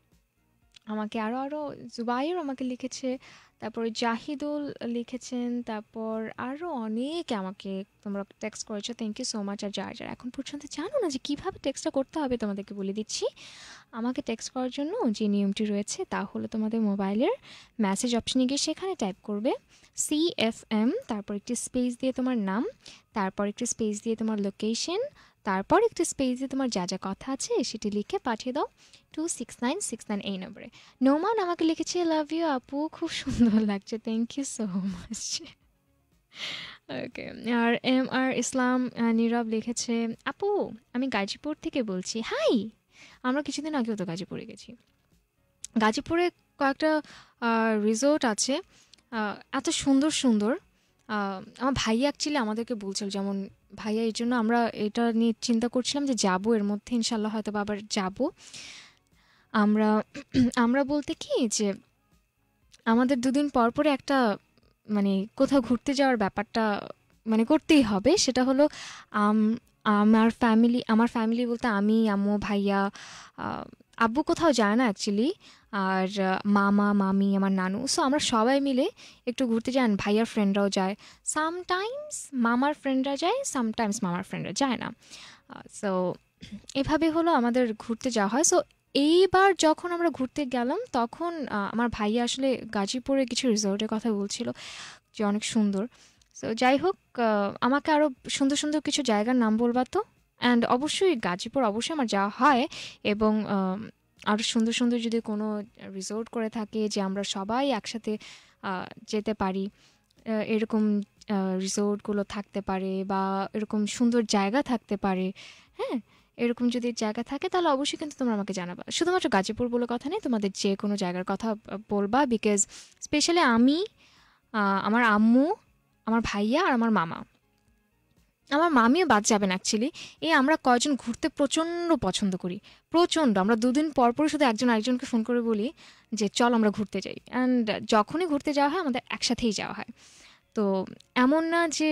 আমাকে আরও আরও জুবাইর আমাকে লিখেছে, তারপর জাহিদুল লিখেছেন, তারপর আরও অনেকে আমাকে তোমরা টেক্সট করেছো, থ্যাংক ইউ সো মাচ। আর যারা যারা এখন পর্যন্ত জানো না যে কীভাবে টেক্সটটা করতে হবে তোমাদেরকে বলে দিচ্ছি, আমাকে টেক্সট করার জন্য যে নিয়মটি রয়েছে তা হলো তোমাদের মোবাইলের মেসেজ অপশনে গিয়ে সেখানে টাইপ করবে সি এফ এম, তারপর একটি স্পেস দিয়ে তোমার নাম, তারপর একটি স্পেস দিয়ে তোমার লোকেশন, তারপর একটি স্পেস দিয়ে তোমার যা যা কথা আছে সেটি লিখে পাঠিয়ে দাও two six nine six nine এই নম্বরে। নোমান আমাকে লিখেছে, লাভ ইউ আপু, খুব সুন্দর লাগছে, thank you so much. Okay. আর এম আর ইসলাম নীরব লিখেছে, আপু আমি গাজীপুর থেকে বলছি। হাই, আমরা কিছুদিন আগেও তো গাজীপুরে গেছি, গাজীপুরে কয়েকটা রিসোর্ট আছে এত সুন্দর সুন্দর, আমার ভাইয়া অ্যাকচুয়ালি আমাদেরকে বলছিল, যেমন ভাইয়া এই জন্য আমরা এটা নিয়ে চিন্তা করছিলাম যে যাবো এর মধ্যে ইনশাল্লাহ হয়তো আবার যাবো। আমরা আমরা বলতে কি যে আমাদের দুদিন পর পরে একটা মানে কোথাও ঘুরতে যাওয়ার ব্যাপারটা মানে করতেই হবে, সেটা হলো আমার ফ্যামিলি আমার ফ্যামিলি বলতে আমি, আম্মু, ভাইয়া, আব্বু কোথাও যায় না অ্যাকচুয়ালি, আর মামা, মামি, আমার নানু, সো আমরা সবাই মিলে একটু ঘুরতে যাই। ভাইয়ার ফ্রেন্ডরাও যায়, সামটাইমস মামার ফ্রেন্ডরা যায়, সামটাইমস মামার ফ্রেন্ডরা যায় না, সো এভাবে হলো আমাদের ঘুরতে যাওয়া হয়। সো এইবার যখন আমরা ঘুরতে গেলাম তখন আমার ভাইয়া আসলে গাজীপুরে কিছু রিসর্টের কথা বলছিল যে অনেক সুন্দর, সো যাই হোক আমাকে আরও সুন্দর সুন্দর কিছু জায়গার নাম বলবা তো। অ্যান্ড অবশ্যই গাজীপুর অবশ্যই আমার যাওয়া হয়, এবং আরও সুন্দর সুন্দর যদি কোনো রিসোর্ট করে থাকে যে আমরা সবাই একসাথে যেতে পারি, এরকম রিসোর্টগুলো থাকতে পারে বা এরকম সুন্দর জায়গা থাকতে পারে, হ্যাঁ এরকম যদি জায়গা থাকে তাহলে অবশ্যই কিন্তু তোমরা আমাকে জানাবা। শুধুমাত্র গাজীপুর বলে কথা নেই, তোমাদের যে কোনো জায়গার কথা বলবা, বিকজ স্পেশালি আমি, আমার আম্মু, আমার ভাইয়া আর আমার মামা, আমার মামিও বাদ যাবেন অ্যাকচুয়ালি। এই আমরা কয়জন ঘুরতে প্রচণ্ড পছন্দ করি, প্রচণ্ড, আমরা দুদিন পর পরই শুধু একজন আরেকজনকে ফোন করে বলি যে চল আমরা ঘুরতে যাই, অ্যান্ড যখনই ঘুরতে যাওয়া হয় আমাদের একসাথেই যাওয়া হয়। তো এমন না যে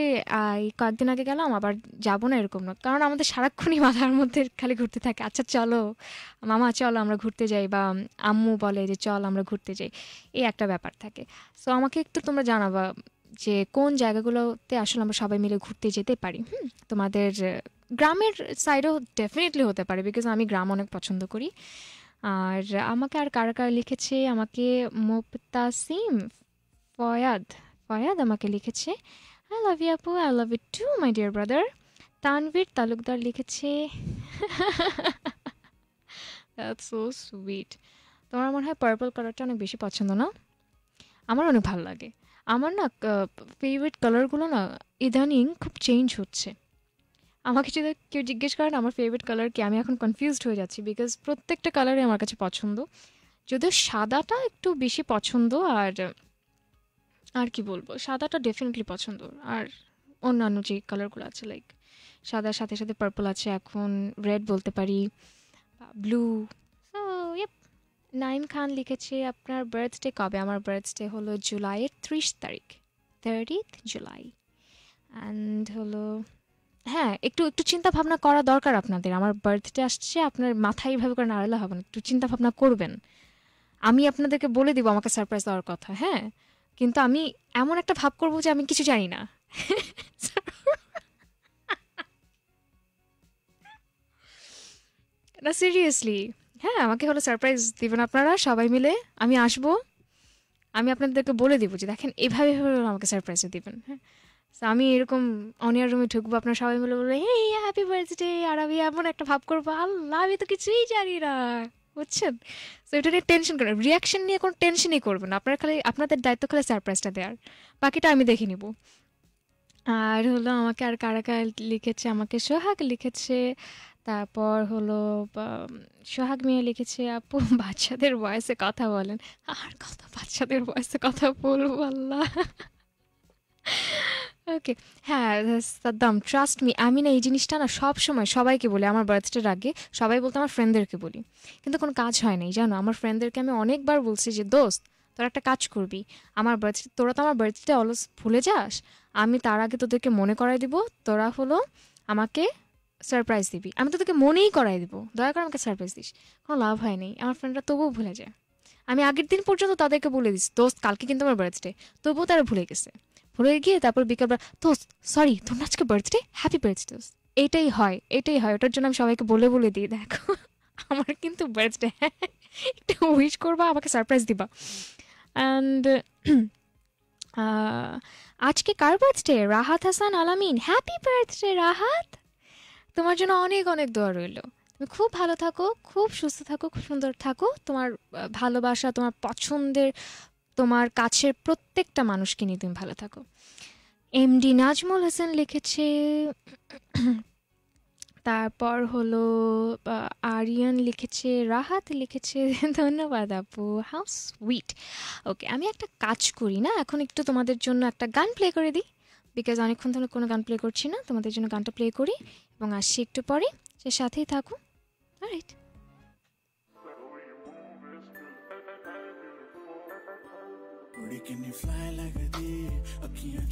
কয়েকদিন আগে গেলাম আবার যাবো না এরকম না, কারণ আমাদের সারাক্ষণই মাথার মধ্যে খালি ঘুরতে থাকে, আচ্ছা চলো মামা চলো আমরা ঘুরতে যাই, বা আম্মু বলে যে চল আমরা ঘুরতে যাই, এই একটা ব্যাপার থাকে। সো আমাকে একটু তোমরা জানাবা যে কোন জায়গাগুলোতে আসলে আমরা সবাই মিলে ঘুরতে যেতে পারি। হুম, তোমাদের গ্রামের সাইডও ডেফিনেটলি হতে পারে, বিকজ আমি গ্রাম অনেক পছন্দ করি। আর আমাকে আর কারা কারা লিখেছে, আমাকে মোপতাসিম ফয়াদ ফয়াদ আমাকে লিখেছে, আই লাভ ইউ আপু, I love you too my dear brother. Tanvir Talukdar লিখেছে, দ্যাটস সো সুইট, তোমার মনে হয় পার্পল কালারটা অনেক বেশি পছন্দ না? আমার অনেক ভালো লাগে, আমার না ফেভারিট কালারগুলো না ইদানিং খুব চেঞ্জ হচ্ছে, আমাকে যদি কেউ জিজ্ঞেস করেন আমার ফেভারিট কালার কি, আমি এখন কনফিউজড হয়ে যাচ্ছি, বিকজ প্রত্যেকটা কালারই আমার কাছে পছন্দ, যদিও সাদাটা একটু বেশি পছন্দ, আর আর কি বলবো, সাদাটা ডেফিনেটলি পছন্দ। আর অন্যান্য যে কালারগুলো আছে, লাইক সাদার সাথে সাথে পার্পল আছে, এখন রেড বলতে পারি, blue. So yep, Naim Khan লিখেছে, আপনার বার্থডে কবে? আমার বার্থডে হলো জুলাইয়ের ত্রিশ তারিখ, থার্টিথ জুলাই। অ্যান্ড হলো হ্যাঁ, একটু একটু চিন্তা ভাবনা করা দরকার আপনাদের। আমার বার্থডে আসছে, আপনার মাথায় এইভাবে করে নাড়ালে হবে না, একটু চিন্তা ভাবনা করবেন। আমি আপনাদেরকে বলে দিব আমাকে সারপ্রাইজ দেওয়ার কথা, হ্যাঁ, কিন্তু আমি এমন একটা ভাব করবো যে আমি কিছু জানি না। না সিরিয়াসলি, হ্যাঁ, আমাকে হলো সারপ্রাইজ দিবেন আপনারা সবাই মিলে। আমি আসবো, আমি আপনাদেরকে বলে দিব যে দেখেন এভাবে হলো আমাকে সারপ্রাইজ দিবেন। হ্যাঁ, আমি এরকম অনিয়ার রুমে ঢুকবো, আপনারা সবাই মিলে বলবো হেই হ্যাপি বার্থডে, আর আমি এমন একটা ভাব করবো আল্লাহ আমি তো কিছুই জানি না, বুঝছেন? সো এটা নিয়ে টেনশন করবেন, রিয়াকশন নিয়ে কোনো টেনশনই করবেন। আপনারা খালি আপনাদের দায়িত্ব খালি সারপ্রাইজটা দেওয়ার, বাকিটা আমি দেখে নিব। আর হলো আমাকে আর কারা কারা লিখেছে, আমাকে সোহাগ লিখেছে, তারপর হলো সোহাগ মিয়া লিখেছে, আপু বাচ্চাদের বয়সে কথা বলেন। আর কথা বাচ্চাদের বয়সে কথা বলবো আল্লাহ। ওকে হ্যাঁ সাদ্দাম, ট্রাস্ট মি, আমি না এই জিনিসটা না সব সময় সবাইকে বলি। আমার বার্থডের আগে সবাই বলতে আমার ফ্রেন্ডদেরকে বলি, কিন্তু কোনো কাজ হয় নাই জানো। আমার ফ্রেন্ডদেরকে আমি অনেকবার বলছি যে দোস্ত তোরা একটা কাজ করবি, আমার বার্থডে তোরা তো আমার বার্থডে অলস ভুলে যাস, আমি তার আগে তোদেরকে মনে করাই দিব, তোরা হলো আমাকে সারপ্রাইজ দিবি, আমি তোদেরকে মনেই করাই দিব, দয়া করে আমাকে সারপ্রাইজ দিস। কোনো লাভ হয় নাই, আমার ফ্রেন্ডরা তবুও ভুলে যায়। আমি আগের দিন পর্যন্ত তাদেরকে বলে দিচ্ছি দোস্ত কালকে কিন্তু আমার বার্থডে, তবুও তারা ভুলে গেছে। ভুলে গিয়ে তারপর বিকালবেলা দোস্ত সরি তোর আজকে বার্থডে, হ্যাপি বার্থডে দোস্ত। এটাই হয়, এটাই হয়। ওটার জন্য আমি সবাইকে বলে বলে দিই দেখো আমার কিন্তু বার্থডে, হ্যাঁ একটু উইশ করবা, আমাকে সারপ্রাইজ দিবা। অ্যান্ড আজকে কার বার্থডে? রাহাত হাসান আলামিন, হ্যাপি বার্থডে রাহাত, তোমার জন্য অনেক অনেক দোয়া রইল, তুমি খুব ভালো থাকো, খুব সুস্থ থাকো, খুব সুন্দর থাকো, তোমার ভালোবাসা, তোমার পছন্দের, তোমার কাছের প্রত্যেকটা মানুষকে নিয়ে তুমি ভালো থাকো। এমডি নাজমুল হোসেন লিখেছে, তারপর হলো আরিয়ান লিখেছে, রাহাত লিখেছে, ধন্যবাদ আপু, হাউ সুইট। ওকে আমি একটা কাজ করি না, এখন একটু তোমাদের জন্য একটা গান প্লে করে দিই, বিকজ অনেকক্ষণ ধরে কোনো গান প্লে করছি না, তোমাদের জন্য গানটা প্লে করি এবং আসছি একটু পরে, সে সাথেই থাকুন। Alright, can you fly like a deer akhiyan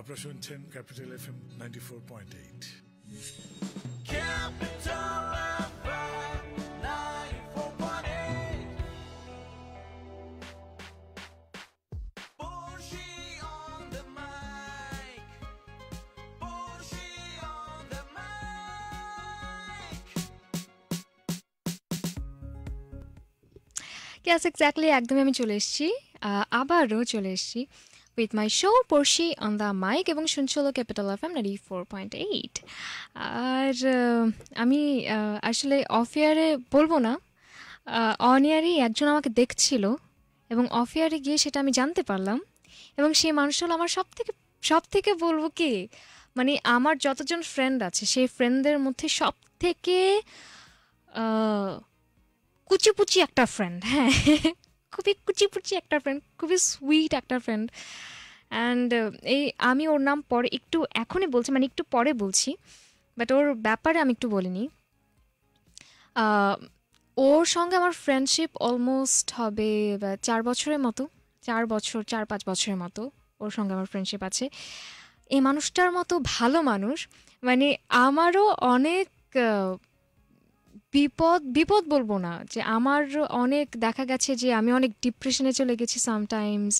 আপনারা শুনছেন capital F M ninety four point eight Yes, exactly. একদমই আমি চলে এসেছি আবারও চলে এসেছি with my show Porshi on the mic এবং শুনছিল capital FM ninety four point eight. আর আমি আসলে অফ ইয়ারে বলবো না, অন ইয়ারই একজন আমাকে দেখছিল এবং অফ ইয়ারে গিয়ে সেটা আমি জানতে পারলাম এবং সেই মানুষ হলো আমার সব থেকে সব থেকে বলবো কি মানে আমার যতজন ফ্রেন্ড আছে সেই ফ্রেন্ডদের মধ্যে সব থেকে কুচিপুচি একটা ফ্রেন্ড, হ্যাঁ খুবই কুচিপুচি একটা ফ্রেন্ড, খুবই সুইট একটা ফ্রেন্ড। অ্যান্ড এই আমি ওর নাম পরে একটু এখনই বলছি মানে একটু পরে বলছি, বাট ওর ব্যাপারে আমি একটু বলিনি। ওর সঙ্গে আমার ফ্রেন্ডশিপ অলমোস্ট হবে চার বছরের মতো, চার বছর চার পাঁচ বছরের মতো ওর সঙ্গে আমার ফ্রেন্ডশিপ আছে। এই মানুষটার মতো ভালো মানুষ মানে আমারও অনেক বিপদ বিপদ বলবো না যে আমার অনেক দেখা গেছে যে আমি অনেক ডিপ্রেশনে চলে গেছি, সামটাইমস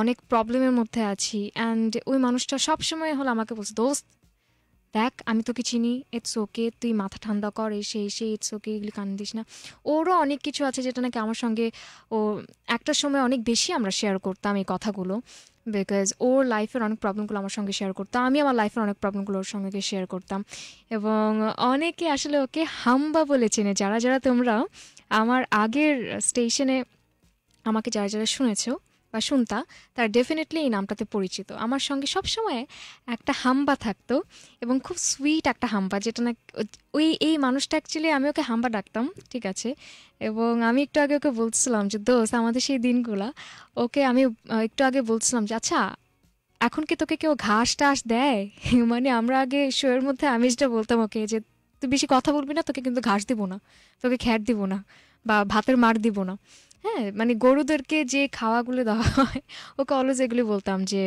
অনেক প্রবলেমের মধ্যে আছি। অ্যান্ড ওই মানুষটা সবসময় হলো আমাকে বলছে দোস্ত দেখ আমি তোকে চিনি, ইটস ওকে, তুই মাথা ঠান্ডা কর, এই সেই সেই ইটস ওকে, এগুলি কান্দিস না। ওরও অনেক কিছু আছে যেটা নাকি আমার সঙ্গে ও একটা সময় অনেক বেশি আমরা শেয়ার করতাম এই কথাগুলো, বিকজ ওর লাইফের অনেক প্রবলেমগুলো আমার সঙ্গে শেয়ার করতাম, আমি আমার লাইফের অনেক প্রবলেমগুলো ওর সঙ্গে শেয়ার করতাম এবং অনেকে আসলে ওকে হাম্বা বলে চেনে। যারা যারা তোমরা আমার আগের স্টেশনে আমাকে যারা যারা শুনেছ বা শুনতা তারা ডেফিনেটলি এই নামটাতে পরিচিত। আমার সঙ্গে সবসময় একটা হাম্বা থাকতো এবং খুব সুইট একটা হাম্বা যেটা না ওই এই মানুষটা অ্যাকচুয়ালি আমি ওকে হাম্বা ডাকতাম, ঠিক আছে। এবং আমি একটু আগে ওকে বলছিলাম যে দোস্ত আমাদের সেই দিনগুলো, ওকে আমি একটু আগে বলছিলাম যে আচ্ছা এখন কি তোকে কেউ ঘাস টাস দেয়, মানে আমরা আগে শোয়ের মধ্যে আমি যেটা বলতাম ওকে যে তুই বেশি কথা বলবি না, তোকে কিন্তু ঘাস দিব না, তোকে খ্যাট দিব না বা ভাতের মার দিব না, হ্যাঁ মানে গরুদেরকে যে খাওয়াগুলো দেওয়া হয় ওকে অলওয়েজ এগুলি বলতাম যে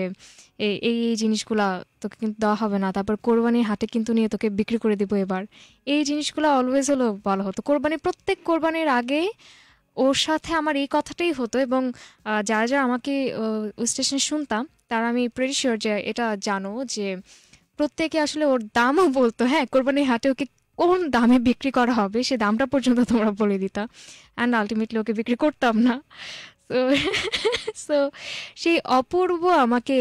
এই এই জিনিসগুলা তোকে কিন্তু দেওয়া হবে না, তারপর কোরবানির হাটে কিন্তু নিয়ে তোকে বিক্রি করে দেবো এবার, এই জিনিসগুলো অলওয়েজ হলো বলা হতো। কোরবানির প্রত্যেক কোরবানির আগে ওর সাথে আমার এই কথাটাই হতো এবং যারা যারা আমাকে ওই স্টেশনে শুনতাম তারা আমি প্রিটি শিওর যে এটা জানো যে প্রত্যেকে আসলে ওর দামও বলতো, হ্যাঁ কোরবানির হাটে ওকে কোন দামে বিক্রি করা হবে সে দামটা পর্যন্ত তোমরা বলে দিতা অ্যান্ড আলটিমেটলি ওকে বিক্রি করতাম না। সো সো সেই অপূর্ব আমাকে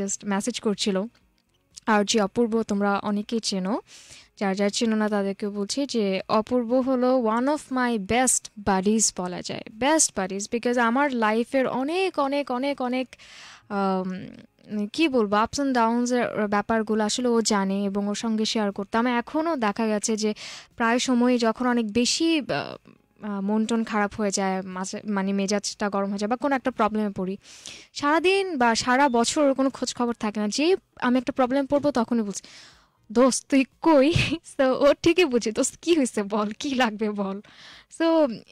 জাস্ট মেসেজ করছিল, আর যে অপূর্ব তোমরা অনেকেই চেনো, যারা যারা চেনো না তাদেরকে বলছি যে অপূর্ব হলো one of my best buddies বলা যায়, বেস্ট বাডিজ, বিকজ আমার লাইফের অনেক অনেক অনেক অনেক কি বলবো আপস অ্যান্ড ডাউনসের ব্যাপারগুলো আসলে ও জানে এবং ওর সঙ্গে শেয়ার করতাম। এখনও দেখা গেছে যে প্রায় সময়ে যখন অনেক বেশি মন টন খারাপ হয়ে যায়, মাঝে মানে মেজাজটা গরম হয়ে যায় বা কোনো একটা প্রবলেমে পড়ি, সারাদিন বা সারা বছর ওর কোনো খোঁজখবর থাকে না, যে আমি একটা প্রবলেম পড়বো তখনই বলছি দোস্ত তুই কই, সো ওর ঠিকই বুঝি দোস্ত কী হয়েছে বল, কী লাগবে বল। So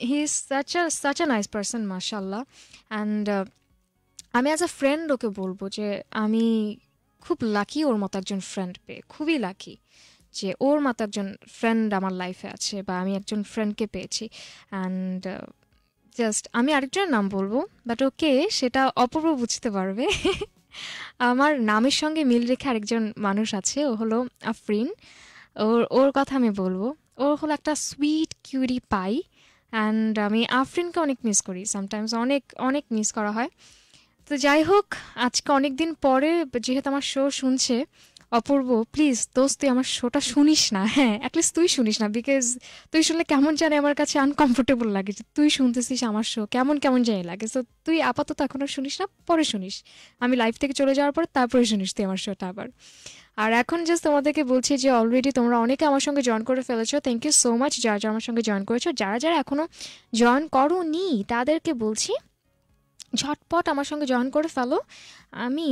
he is such a such a nice person মাশাআল্লাহ। অ্যান্ড আমি অ্যাজ আ ফ্রেন্ড ওকে বলবো যে আমি খুব লাকি ওর মতো একজন ফ্রেন্ড পেয়ে, খুবই লাকি যে ওর মতো একজন ফ্রেন্ড আমার লাইফে আছে বা আমি একজন ফ্রেন্ডকে পেয়েছি। অ্যান্ড জাস্ট আমি আরেকজনের নাম বলবো বাট ওকে সেটা অপূর্ব বুঝতে পারবে, আমার নামের সঙ্গে মিল রেখে আরেকজন মানুষ আছে, ও হলো আফরিন, ওর ওর কথা আমি বলবো। ওর হলো একটা সুইট কিউরি পাই অ্যান্ড আমি আফরিনকে অনেক মিস করি, সামটাইমস অনেক অনেক মিস করা হয়। তো যাই হোক আজকে অনেক দিন পরে যেহেতু আমার শো শুনছে অপূর্ব, প্লিজ দোস্ত তুই আমার শোটা শুনিস না, হ্যাঁ অ্যাটলিস্ট তুই শুনিস না, বিকজ তুই শুনলে কেমন জানি আমার কাছে আনকমফোর্টেবল লাগে যে তুই শুনতেছিস আমার শো, কেমন কেমন জানি লাগে। সো তুই আপাতত এখনও শুনিস না, পরে শুনিস, আমি লাইভ থেকে চলে যাওয়ার পর তারপরে শুনিস তুই আমার শোটা আবার। আর এখন জাস্ট তোমাদেরকে বলছি যে অলরেডি তোমরা অনেকে আমার সঙ্গে জয়েন করে ফেলেছো, থ্যাংক ইউ সো মাচ যারা যারা আমার সঙ্গে জয়েন করেছো। যারা যারা এখনও জয়েন করোনি তাদেরকে বলছি ঝটপট আমার সঙ্গে জয়েন করে ফেলো। আমি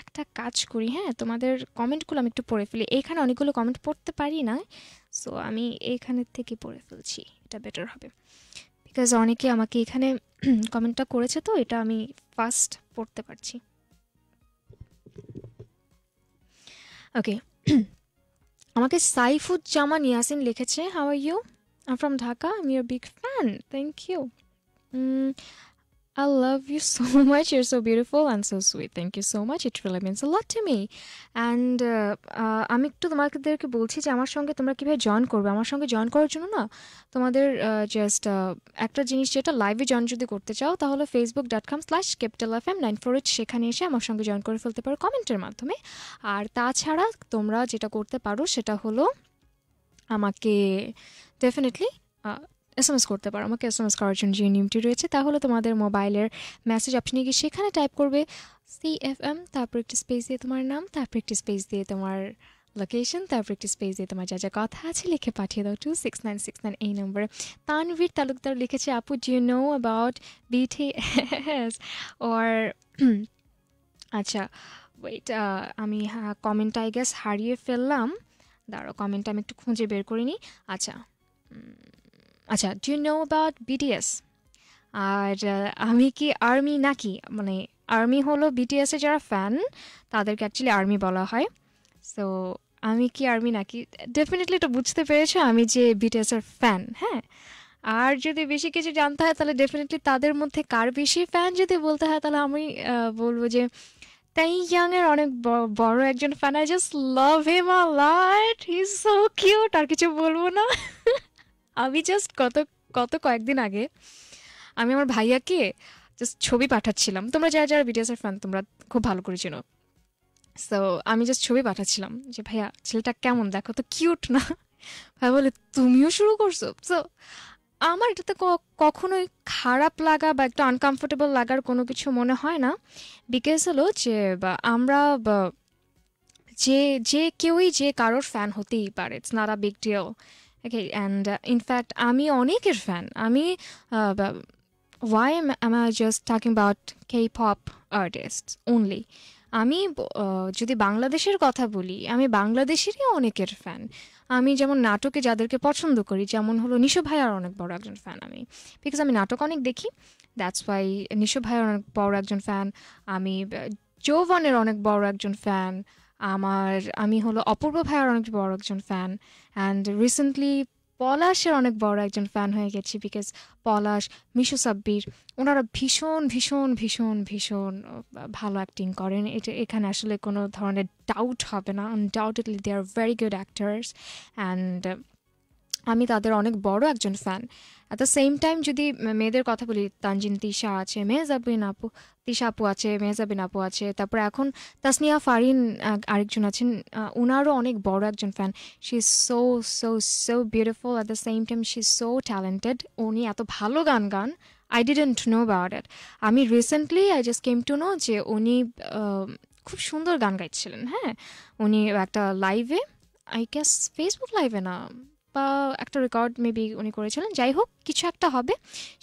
একটা কাজ করি, হ্যাঁ তোমাদের কমেন্টগুলো আমি একটু পড়ে ফেলি, এইখানে অনেকগুলো কমেন্ট পড়তে পারি না, সো আমি এইখানের থেকে পড়ে ফেলছি, এটা বেটার হবে বিকজ অনেকে আমাকে এখানে কমেন্টটা করেছে, তো এটা আমি ফার্স্ট পড়তে পারছি। Okay. আমাকে সাইফুজ্জামান ইয়াসিন লিখেছে, how are you? I'm from Dhaka. I'm your big fan. Thank you. Mm, I love you so much. You're so beautiful and so sweet. Thank you so much. It really means a lot to me. And আমি একটু তোমাদেরকে বলছি যে আমার সঙ্গে তোমরা কিভাবে join করবে। আমার সঙ্গে জয়েন করার জন্য না তোমাদের জাস্ট একটা জিনিস, যেটা লাইভে জয়েন যদি করতে চাও তাহলে facebook dot com slash capital f m nine four eight সেখানে এসে আমার সঙ্গে জয়েন করে ফেলতে পারো কমেন্টের মাধ্যমে। আর তাছাড়া তোমরা যেটা করতে পারো সেটা হলো আমাকে ডেফিনেটলি এসএমএস করতে পারো। আমাকে এসএমএস করার জন্য যে নিয়মটি রয়েছে তা হলো তোমাদের মোবাইলের মেসেজ অপশনে গিয়ে সেখানে টাইপ করবে সিএফএম, তারপর একটি স্পেস দিয়ে তোমার নাম, তারপর একটি স্পেস দিয়ে তোমার লোকেশন, তারপর একটি স্পেস দিয়ে তোমার যা যা কথা আছে লিখে পাঠিয়ে দাও two six nine six nine. এই নম্বরে তানভীর তালুকদার লিখেছে, আপু do you know about BTS or আচ্ছা ওয়েট, আমি কমেন্ট আই গেস হারিয়ে ফেললাম, দাঁড়াও কমেন্টটা আমি একটু খুঁজে বের করে নিই। আচ্ছা আচ্ছা do you know about BTS? আর আমি কি আর্মি নাকি, মানে আর্মি হলো বিটিএসের যারা ফ্যান তাদেরকে অ্যাকচুয়ালি আর্মি বলা হয়। সো আমি কি আর্মি নাকি, ডেফিনেটলি এটা বুঝতে পেরেছো আমি যে বিটিএসের ফ্যান। হ্যাঁ, আর যদি বেশি কিছু জানতে হয় তাহলে ডেফিনেটলি তাদের মধ্যে কার বেশি ফ্যান যদি বলতে হয় তাহলে আমি বলবো যে তাই ইয়াংয়ের অনেক বড় একজন fan. I just love him a lot, he is so cute. আর কিছু বলবো না। আমি জাস্ট কত কত কয়েকদিন আগে আমি আমার ভাইয়াকে জাস্ট ছবি পাঠাচ্ছিলাম, তোমরা যারা যারা বিটিএসের ফ্যান তোমরা খুব ভালো করে চেনো। সো আমি জাস্ট ছবি পাঠাচ্ছিলাম যে ভাইয়া ছেলেটা কেমন, দেখো তো কিউট না? ভাই বলে তুমিও শুরু করছো। সো আমার এটাতে কখনোই খারাপ লাগা বা একটু আনকমফোর্টেবল লাগার কোনো কিছু মনে হয় না, বিকজ হলো যে আমরা যে যে কেউই যে কারোর ফ্যান হতেই পারে, it's not a big deal. Okay, and in fact আমি অনেকের ফ্যান। আমি why am I just talking about K pop artist only? আমি যদি বাংলাদেশের কথা বলি, আমি বাংলাদেশেরই অনেকের ফ্যান। আমি যেমন নাটকে যাদেরকে পছন্দ করি, যেমন হলো নিশো ভাইয়ার অনেক বড় একজন ফ্যান আমি, বিকজ আমি নাটক অনেক দেখি, দ্যাটস ওয়াই নিশো ভাইয়ার অনেক বড় একজন ফ্যান। আমি যৌবনের অনেক বড় একজন ফ্যান। আমার আমি হলো অপূর্ব ভাইয়ার অনেক বড় একজন ফ্যান। অ্যান্ড রিসেন্টলি পলাশের অনেক বড় একজন ফ্যান হয়ে গেছি, বিকজ পলাশ, মিশু সাব্বির ওনারা ভীষণ ভীষণ ভীষণ ভীষণ ভালো অ্যাক্টিং করেন। এটা এখানে আসলে কোনো ধরনের ডাউট হবে না। Undoubtedly they are very good actors, and আমি তাদের অনেক বড় একজন fan. At the same time যদি মেয়েদের কথা বলি, তানজিন তিশা আছে, মেহজাবিন আপু তিশা আপু আছে, মেহজাবিন আপু আছে, তারপরে এখন তাসনিয়া ফারিন আরেকজন আছেন, ওনারও অনেক বড় একজন fan. She is so so so beautiful, at the same time she is so talented. উনি এত ভালো গান গান, I didn't know about it. আমি recently I just came to know যে উনি খুব সুন্দর গান গাইছিলেন। হ্যাঁ, উনি একটা লাইভে, আই গেস ফেসবুক লাইভে না বা একটা রেকর্ড মেবি উনি করেছিলেন, যাই হোক কিছু একটা হবে,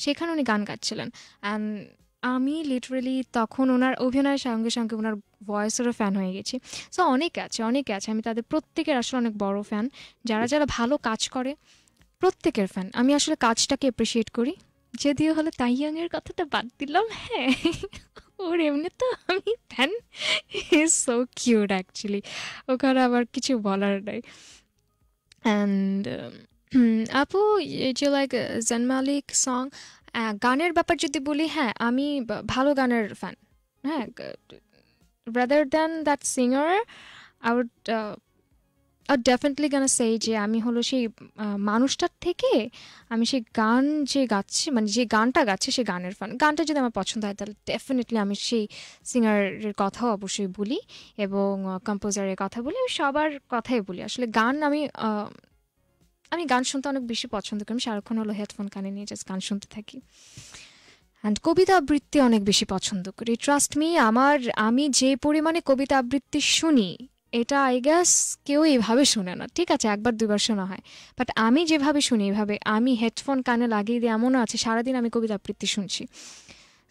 সেখানে উনি গান গাচ্ছিলেন। অ্যান্ড আমি লিটারেলি তখন ওনার অভিনয়ের সঙ্গে সঙ্গে ওনার ভয়েসেরও ফ্যান হয়ে গেছি। সো অনেকে আছে অনেকে আছে, আমি তাদের প্রত্যেকের আসলে অনেক বড় ফ্যান, যারা যারা ভালো কাজ করে প্রত্যেকের ফ্যান। আমি আসলে কাজটাকে অ্যাপ্রিসিয়েট করি, যদিও হলো তাইয়াংয়ের কথাটা বাদ দিলাম। হ্যাঁ, ওর এমনি তো আমি fan, is so cute actually, ওখানে আবার কিছু বলার নাই। And um, Apu, do you like uh, Zayn Malik song? গানের ব্যাপার যদি বলি, হ্যাঁ আমি ভালো গানের ফ্যান। হ্যাঁ, rather than that singer, I would uh, I would definitely gonna say যে আমি হলো সেই মানুষটার থেকে আমি সেই গান যে গাচ্ছে, মানে যে গানটা গাচ্ছে সেই গানের ফ্যান। গানটা যদি আমার পছন্দ হয় তাহলে ডেফিনেটলি আমি সেই সিঙ্গারের কথাও অবশ্যই বলি এবং কম্পোজারের কথা বলি, আমি সবার কথাই বলি। আসলে গান আমি আমি গান শুনতে অনেক বেশি পছন্দ করি। আমি সারাক্ষণ হলো হেডফোন কানে নিয়ে জাস্ট গান শুনতে থাকি। অ্যান্ড কবিতা আবৃত্তি অনেক বেশি পছন্দ করি। ট্রাস্ট মি, আমার আমি যে পরিমাণে কবিতা আবৃত্তি শুনি এটা আই গ্যাস কেউ এইভাবে শোনে না। ঠিক আছে, একবার দুবার শোনা হয়, বাট আমি যেভাবে শুনি এইভাবে আমি হেডফোন কানে লাগিয়ে দিয়ে এমনও আছে সারাদিন আমি কবিতা আবৃত্তি শুনছি।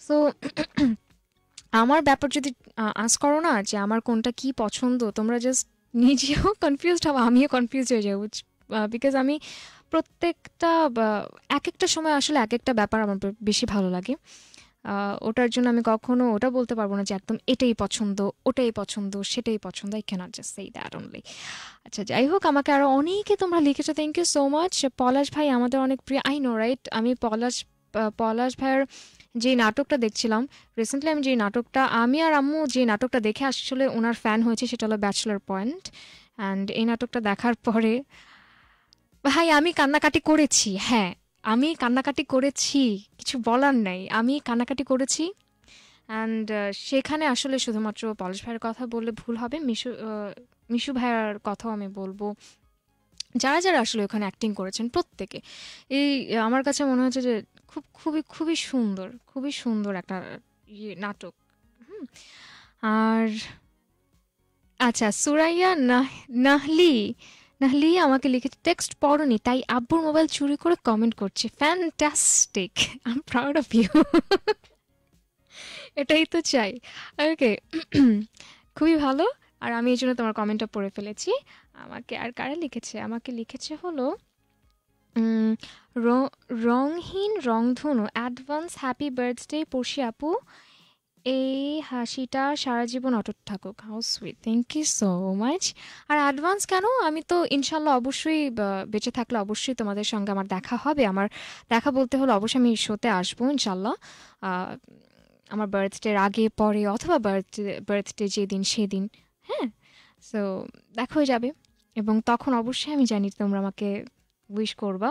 সো আমার ব্যাপার যদি আঁচ করো না যে আমার কোনটা কি পছন্দ, তোমরা জাস্ট নিজেও কনফিউজড হবো, আমিও কনফিউজ হয়ে যাবো, বিকজ আমি প্রত্যেকটা এক একটা সময় আসলে এক একটা ব্যাপার আমার বেশি ভালো লাগে। ওটার জন্য আমি কখনো ওটা বলতে পারবো না যে একদম এটাই পছন্দ ওটাই পছন্দ সেটাই পছন্দ I can't just say that only আচ্ছা যাই হোক আমাকে আরো অনেকে তোমরা লিখেছো thank you so much Palash ভাই আমাদের অনেক প্রিয় আই নো রাইট আমি পলাশ পলাশ ভাইয়ের যে নাটকটা দেখছিলাম রিসেন্টলি আমি যে নাটকটা আমি আর আম্মু যে নাটকটা দেখে আসলে ওনার ফ্যান হয়েছে সেটা হলো ব্যাচেলর পয়েন্ট অ্যান্ড এই নাটকটা দেখার পরে ভাই আমি কান্নাকাটি করেছি হ্যাঁ আমি কান্নাকাটি করেছি কিছু বলার নাই আমি কান্নাকাটি করেছি অ্যান্ড সেখানে আসলে শুধুমাত্র পলাশ ভাইয়ের কথা বললে ভুল হবে মিশু মিশু ভাইয়ার কথাও আমি বলবো যারা যারা আসলে ওখানে অ্যাক্টিং করেছেন প্রত্যেকে এই আমার কাছে মনে হচ্ছে যে খুব খুবই খুবই সুন্দর খুবই সুন্দর একটা নাটক হুম আর আচ্ছা সুরাইয়া নাহলি নাহলি আমাকে লিখেছে টেক্সট পড়নি তাই আব্বুর মোবাইল চুরি করে কমেন্ট করছে fantastic I am proud of you এটাই তো চাই ওকে খুবই ভালো আর আমি এই জন্য তোমার কমেন্টটা পড়ে ফেলেছি আমাকে আর কারা লিখেছে আমাকে লিখেছে হলো রংহীন রংধনু অ্যাডভান্স হ্যাপি বার্থডে পড়শি আপু এই হাসিটা সারা জীবন অটুট থাকুক how sweet thank you so much আর অ্যাডভান্স কেন আমি তো ইনশাল্লাহ অবশ্যই বেঁচে থাকলে অবশ্যই তোমাদের সঙ্গে আমার দেখা হবে আমার দেখা বলতে হলো অবশ্যই আমি শোতে আসবো ইনশাল্লাহ আমার বার্থডের আগে পরে অথবা বার্থডে বার্থডে যেদিন সেদিন হ্যাঁ সো দেখা হয়ে যাবে এবং তখন অবশ্যই আমি জানি তোমরা আমাকে উইশ করবা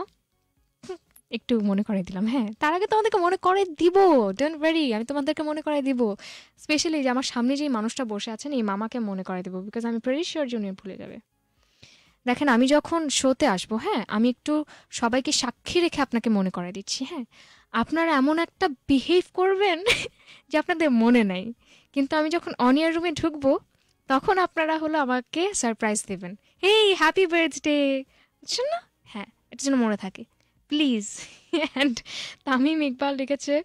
একটু মনে করাই দিলাম হ্যাঁ তার আগে তোমাদেরকে মনে করে দিব ডোন্ট ওয়ারি আমি তোমাদেরকে মনে করাই দিব স্পেশালি যে আমার সামনে যে মানুষটা বসে আছেন এই মামাকে মনে করাই দেবো বিকজ আমি প্রিটি শিওর জুনিয়র ভুলে যাবে দেখেন আমি যখন শোতে আসবো হ্যাঁ আমি একটু সবাইকে সাক্ষী রেখে আপনাকে মনে করাই দিচ্ছি হ্যাঁ আপনারা এমন একটা বিহেভ করবেন যে আপনাদের মনে নাই কিন্তু আমি যখন অন ইয়ার রুমে ঢুকবো তখন আপনারা হলো আমাকে সারপ্রাইজ দেবেন হেই হ্যাপি বার্থডে বুঝছেন না হ্যাঁ এটার জন্য মনে থাকে প্লিজ অ্যান্ড তামিম ইকবাল লিখেছে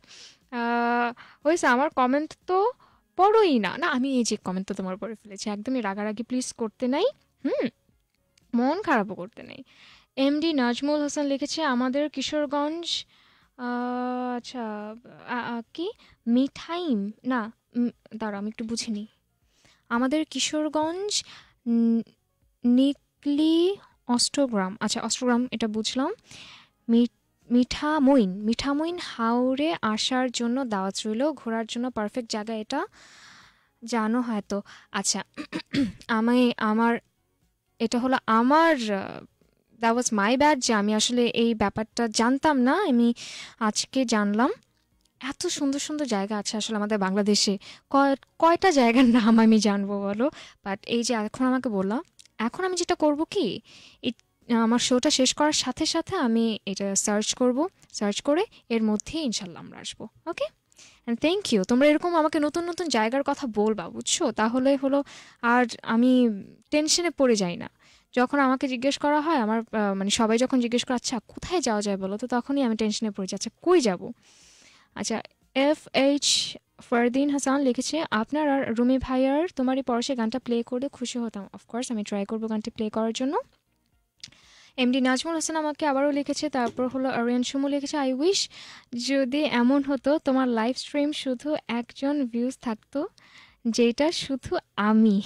ওইসে আমার কমেন্ট তো পড়োই না না আমি এই যে কমেন্ট তো তোমার পড়ে ফেলেছি একদমই রাগারাগি প্লিজ করতে নাই হুম মন খারাপও করতে নাই এমডি নাজমুল হোসেন লিখেছে আমাদের কিশোরগঞ্জ আচ্ছা কি মিঠাইম না দাঁড়া আমি একটু বুঝিনি আমাদের কিশোরগঞ্জ নিকলি অষ্টগ্রাম আচ্ছা অষ্টগ্রাম এটা বুঝলাম মিঠামইন মিঠামইন হাওড়ে আসার জন্য দাওয়াত রইল ঘোরার জন্য পারফেক্ট জায়গা এটা জানো হয়তো আচ্ছা আমি আমার এটা হলো আমার দ্যাট ওয়াজ মাই ব্যাড যে আমি আসলে এই ব্যাপারটা জানতাম না আমি আজকে জানলাম এত সুন্দর সুন্দর জায়গা আছে আসলে আমাদের বাংলাদেশে কয়টা জায়গার নাম আমি জানবো বলো বাট এই যে এখন আমাকে বললাম এখন আমি যেটা করব কি আমার শোটা শেষ করার সাথে সাথে আমি এটা সার্চ করব সার্চ করে এর মধ্যে ইনশাল্লাহ আমরা আসবো ওকে অ্যান্ড থ্যাংক ইউ তোমরা এরকম আমাকে নতুন নতুন জায়গার কথা বলবা বুঝছো তাহলে হলো আর আমি টেনশনে পড়ে যাই না যখন আমাকে জিজ্ঞেস করা হয় আমার মানে সবাই যখন জিজ্ঞেস করা আচ্ছা কোথায় যাওয়া যায় বলো তো তখনই আমি টেনশনে পড়ে যাই আচ্ছা কই যাবো আচ্ছা এফ এইচ ফারদিন হাসান লিখেছে আপনার আর রুমি ভাইয়ার তোমার এই পরশে গানটা প্লে করলে খুশি হতাম অফকোর্স আমি ট্রাই করবো গানটি প্লে করার জন্য এমডি নাজমুল হোসেন আমাকে আবারও লিখেছে তারপর হলো আরিয়ান সুমু লিখেছে আই উইশ যদি এমন হতো তোমার লাইভ স্ট্রিম শুধু একজন ভিউজ থাকতো যেটা শুধু আমি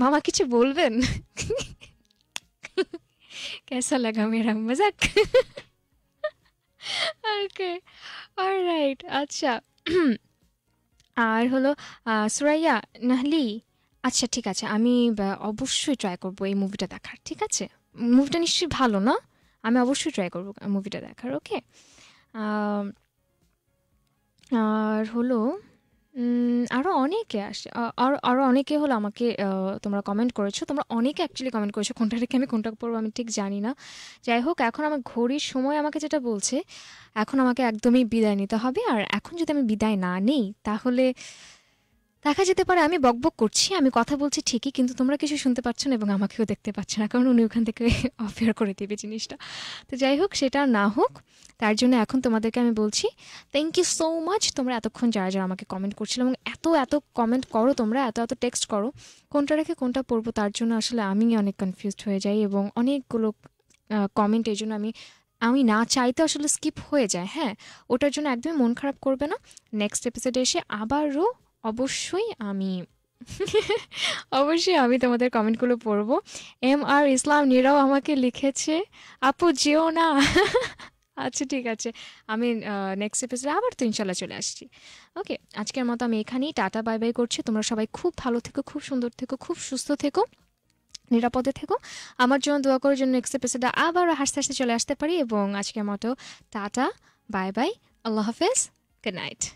মামা কিছু বলবেন কেসা লাগা মেরা মজাক ওকে অলরাইট আচ্ছা আর হলো সুরাইয়া নাহলি আচ্ছা ঠিক আছে আমি অবশ্যই ট্রাই করবো এই মুভিটা দেখার ঠিক আছে মুভিটা নিশ্চয়ই ভালো না আমি অবশ্যই ট্রাই করবো মুভিটা দেখার ওকে আর হলো আরও অনেকে আসে আর আরও অনেকে হলো আমাকে তোমরা কমেন্ট করেছো তোমরা অনেকে অ্যাকচুয়ালি কমেন্ট করেছো কোনটা রেখে আমি কোনটা পড়বো আমি ঠিক জানি না যাই হোক এখন আমার ঘড়ির সময় আমাকে যেটা বলছে এখন আমাকে একদমই বিদায় নিতে হবে আর এখন যদি আমি বিদায় না নিই তাহলে দেখা যেতে পারে আমি বকবক করছি আমি কথা বলছি ঠিকই কিন্তু তোমরা কিছু শুনতে পাচ্ছ না এবং আমাকেও দেখতে পাচ্ছ না কারণ উনি ওখান থেকে অফেয়ার করে দেবে জিনিসটা তো যাই হোক সেটা না হোক তার জন্য এখন তোমাদেরকে আমি বলছি থ্যাংক ইউ সো মাচ তোমরা এতক্ষণ যারা যারা আমাকে কমেন্ট করছিলে এবং এত এত কমেন্ট করো তোমরা এত এত টেক্সট করো কোনটা রেখে কোনটা পড়বো তার জন্য আসলে আমি অনেক কনফিউজড হয়ে যাই এবং অনেকগুলো কমেন্ট এই জন্য আমি আমি না চাইতে আসলে স্কিপ হয়ে যায়, হ্যাঁ ওটার জন্য একদমই মন খারাপ করবে না। নেক্সট এপিসোডে এসে আবারও অবশ্যই আমি অবশ্যই আমি তোমাদের কমেন্টগুলো পড়ব। এম আর ইসলাম নীরাও আমাকে লিখেছে আপু যেও না। আচ্ছা ঠিক আছে, আমি নেক্সট এপিসোডে আবার তো ইনশাল্লাহ চলে আসছি। ওকে, আজকের মতো আমি এখানেই টাটা বাই বাই করছি। তোমরা সবাই খুব ভালো থেকো, খুব সুন্দর থেকো, খুব সুস্থ থেকো, নিরাপদে থেকো। আমার জন্য দোয়া করার জন্য নেক্সট এপিসোডে আবারও হাসতে হাসতে চলে আসতে পারি। এবং আজকের মতো টাটা বাই বাই, আল্লাহ হাফেজ, গুড নাইট।